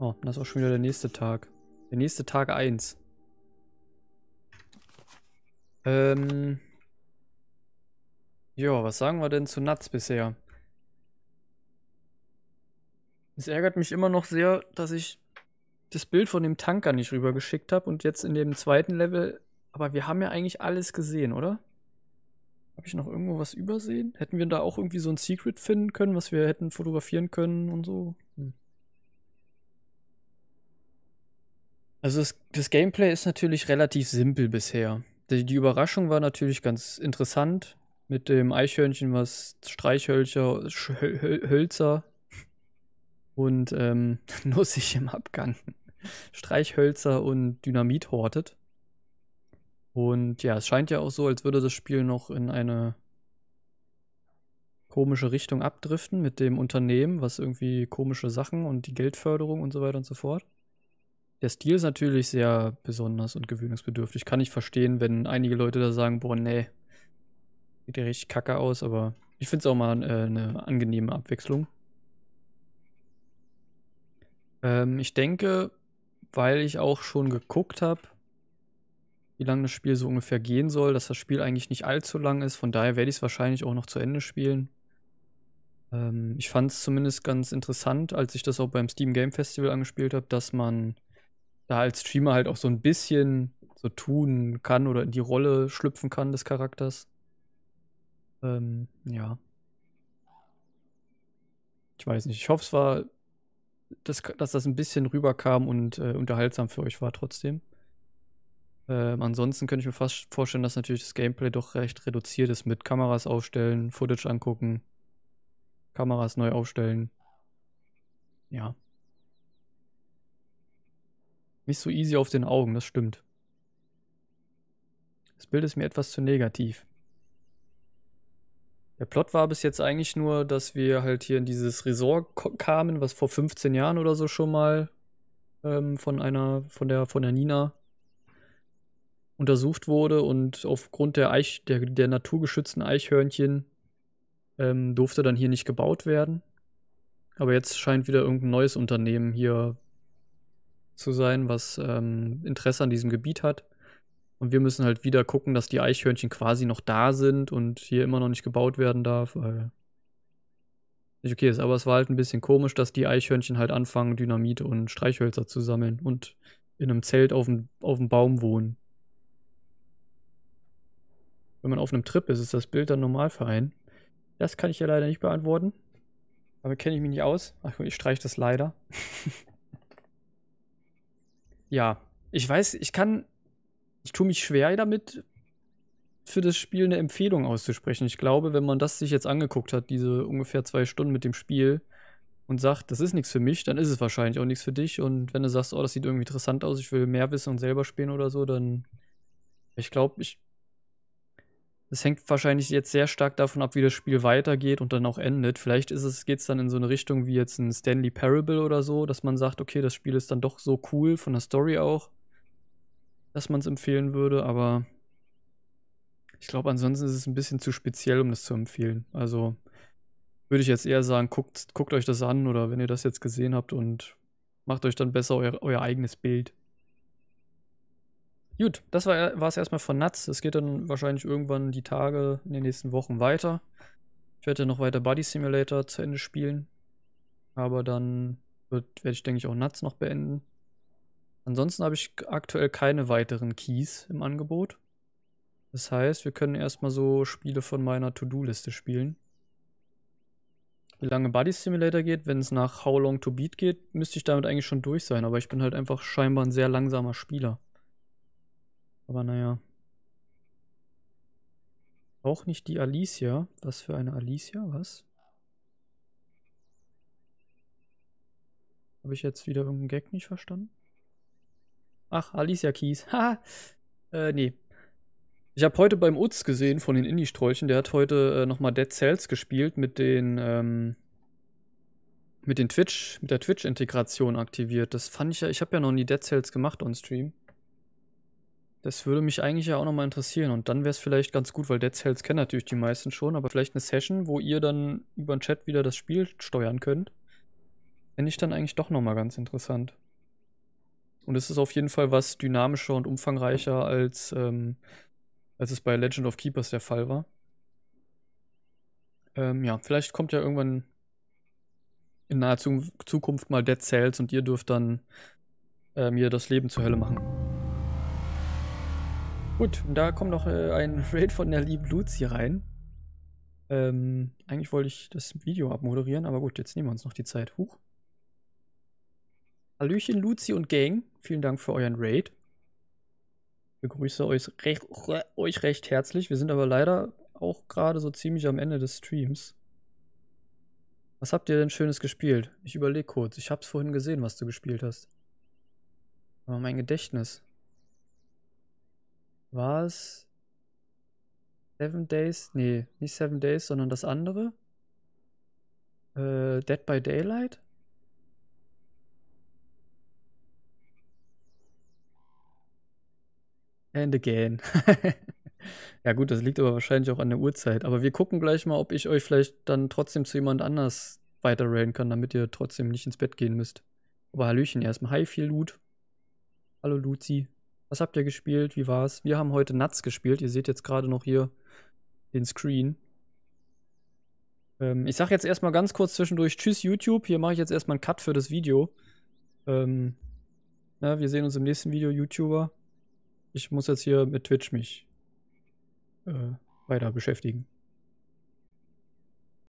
Oh, das ist auch schon wieder der nächste Tag. Der nächste Tag eins. Ähm. Ja, was sagen wir denn zu Nuts bisher? Es ärgert mich immer noch sehr, dass ich das Bild von dem Tanker nicht rübergeschickt habe und jetzt in dem zweiten Level. Aber wir haben ja eigentlich alles gesehen, oder? Habe ich noch irgendwo was übersehen? Hätten wir da auch irgendwie so ein Secret finden können, was wir hätten fotografieren können und so? Hm. Also das, das Gameplay ist natürlich relativ simpel bisher. Die, die Überraschung war natürlich ganz interessant. Mit dem Eichhörnchen, was Streichhölzer, Hölzer und ähm, Nussig im Abgang. Streichhölzer und Dynamit hortet. Und ja, es scheint ja auch so, als würde das Spiel noch in eine komische Richtung abdriften mit dem Unternehmen, was irgendwie komische Sachen und die Geldförderung und so weiter und so fort. Der Stil ist natürlich sehr besonders und gewöhnungsbedürftig. Kann ich verstehen, wenn einige Leute da sagen, boah, nee, sieht ja richtig kacke aus, aber ich finde es auch mal äh, eine angenehme Abwechslung. Ähm, ich denke, weil ich auch schon geguckt habe, wie lange das Spiel so ungefähr gehen soll, dass das Spiel eigentlich nicht allzu lang ist. Von daher werde ich es wahrscheinlich auch noch zu Ende spielen. Ähm, ich fand es zumindest ganz interessant, als ich das auch beim Steam Game Festival angespielt habe, dass man da als Streamer halt auch so ein bisschen so tun kann oder in die Rolle schlüpfen kann des Charakters. Ähm, ja. Ich weiß nicht. Ich hoffe, es war, dass, dass das ein bisschen rüberkam und äh, unterhaltsam für euch war trotzdem. Ähm, ansonsten könnte ich mir fast vorstellen, dass natürlich das Gameplay doch recht reduziert ist mit Kameras aufstellen, Footage angucken, Kameras neu aufstellen. Ja. Nicht so easy auf den Augen, das stimmt. Das Bild ist mir etwas zu negativ. Der Plot war bis jetzt eigentlich nur, dass wir halt hier in dieses Resort kamen, was vor fünfzehn Jahren oder so schon mal ähm, von einer, von der, von der Nina untersucht wurde und aufgrund der, Eich, der, der naturgeschützten Eichhörnchen ähm, durfte dann hier nicht gebaut werden. Aber jetzt scheint wieder irgendein neues Unternehmen hier zu sein, was ähm, Interesse an diesem Gebiet hat. Und wir müssen halt wieder gucken, dass die Eichhörnchen quasi noch da sind und hier immer noch nicht gebaut werden darf, weil nicht okay ist. Aber es war halt ein bisschen komisch, dass die Eichhörnchen halt anfangen, Dynamit und Streichhölzer zu sammeln und in einem Zelt auf dem, auf dem Baum wohnen. Wenn man auf einem Trip ist, ist das Bild dann Normalverein. Das kann ich ja leider nicht beantworten. Damit kenne ich mich nicht aus. Ach, ich streiche das leider. Ja, ich weiß, ich kann... Ich tue mich schwer damit, für das Spiel eine Empfehlung auszusprechen. Ich glaube, wenn man das sich jetzt angeguckt hat, diese ungefähr zwei Stunden mit dem Spiel, und sagt, das ist nichts für mich, dann ist es wahrscheinlich auch nichts für dich. Und wenn du sagst, oh, das sieht irgendwie interessant aus, ich will mehr wissen und selber spielen oder so, dann... Ich glaube, ich... Das hängt wahrscheinlich jetzt sehr stark davon ab, wie das Spiel weitergeht und dann auch endet. Vielleicht ist es, geht es dann in so eine Richtung wie jetzt ein Stanley Parable oder so, dass man sagt, okay, das Spiel ist dann doch so cool, von der Story auch, dass man es empfehlen würde. Aber ich glaube, ansonsten ist es ein bisschen zu speziell, um das zu empfehlen. Also würde ich jetzt eher sagen, guckt, guckt euch das an oder wenn ihr das jetzt gesehen habt und macht euch dann besser euer, euer eigenes Bild. Gut, das war es erstmal von Nuts. Es geht dann wahrscheinlich irgendwann die Tage in den nächsten Wochen weiter. Ich werde noch weiter Buddy Simulator zu Ende spielen. Aber dann werde ich, denke ich, auch Nuts noch beenden. Ansonsten habe ich aktuell keine weiteren Keys im Angebot. Das heißt, wir können erstmal so Spiele von meiner To-Do-Liste spielen. Wie lange Buddy Simulator geht, wenn es nach How Long to Beat geht, müsste ich damit eigentlich schon durch sein. Aber ich bin halt einfach scheinbar ein sehr langsamer Spieler. Aber naja. Auch nicht die Alicia. Was für eine Alicia? Was? Habe ich jetzt wieder irgendeinen Gag nicht verstanden? Ach, Alicia Keys. Haha. äh, nee. Ich habe heute beim Utz gesehen von den Indie-Strolchen, der hat heute äh, nochmal Dead Cells gespielt mit den, ähm, mit den Twitch, mit der Twitch-Integration aktiviert. Das fand ich ja, ich habe ja noch nie Dead Cells gemacht on Stream. Das würde mich eigentlich ja auch nochmal interessieren und dann wäre es vielleicht ganz gut, weil Dead Cells kennen natürlich die meisten schon, aber vielleicht eine Session, wo ihr dann über den Chat wieder das Spiel steuern könnt, fände ich dann eigentlich doch nochmal ganz interessant. Und es ist auf jeden Fall was dynamischer und umfangreicher als, ähm, als es bei Legend of Keepers der Fall war. Ähm, ja, vielleicht kommt ja irgendwann in naher Zukunft mal Dead Cells und ihr dürft dann äh, mir das Leben zur Hölle machen. Gut, und da kommt noch äh, ein Raid von der lieben Luzi rein. Ähm, eigentlich wollte ich das Video abmoderieren, aber gut, jetzt nehmen wir uns noch die Zeit. Huch. Hallöchen Luzi und Gang, vielen Dank für euren Raid. Ich begrüße euch recht, euch recht herzlich. Wir sind aber leider auch gerade so ziemlich am Ende des Streams. Was habt ihr denn Schönes gespielt? Ich überlege kurz. Ich hab's vorhin gesehen, was du gespielt hast. Aber mein Gedächtnis. War es Seven Days? Nee, nicht Seven Days, sondern das andere. Äh, Dead by Daylight? And again. Ja gut, das liegt aber wahrscheinlich auch an der Uhrzeit. Aber wir gucken gleich mal, ob ich euch vielleicht dann trotzdem zu jemand anders weiter railen kann, damit ihr trotzdem nicht ins Bett gehen müsst. Aber Hallöchen erstmal. Hi, viel Loot. Hallo Luzi. Was habt ihr gespielt? Wie war's? Wir haben heute Nuts gespielt. Ihr seht jetzt gerade noch hier den Screen. Ähm, ich sag jetzt erstmal ganz kurz zwischendurch Tschüss YouTube. Hier mache ich jetzt erstmal einen Cut für das Video. Ähm, na, wir sehen uns im nächsten Video, YouTuber. Ich muss jetzt hier mit Twitch mich äh, weiter beschäftigen.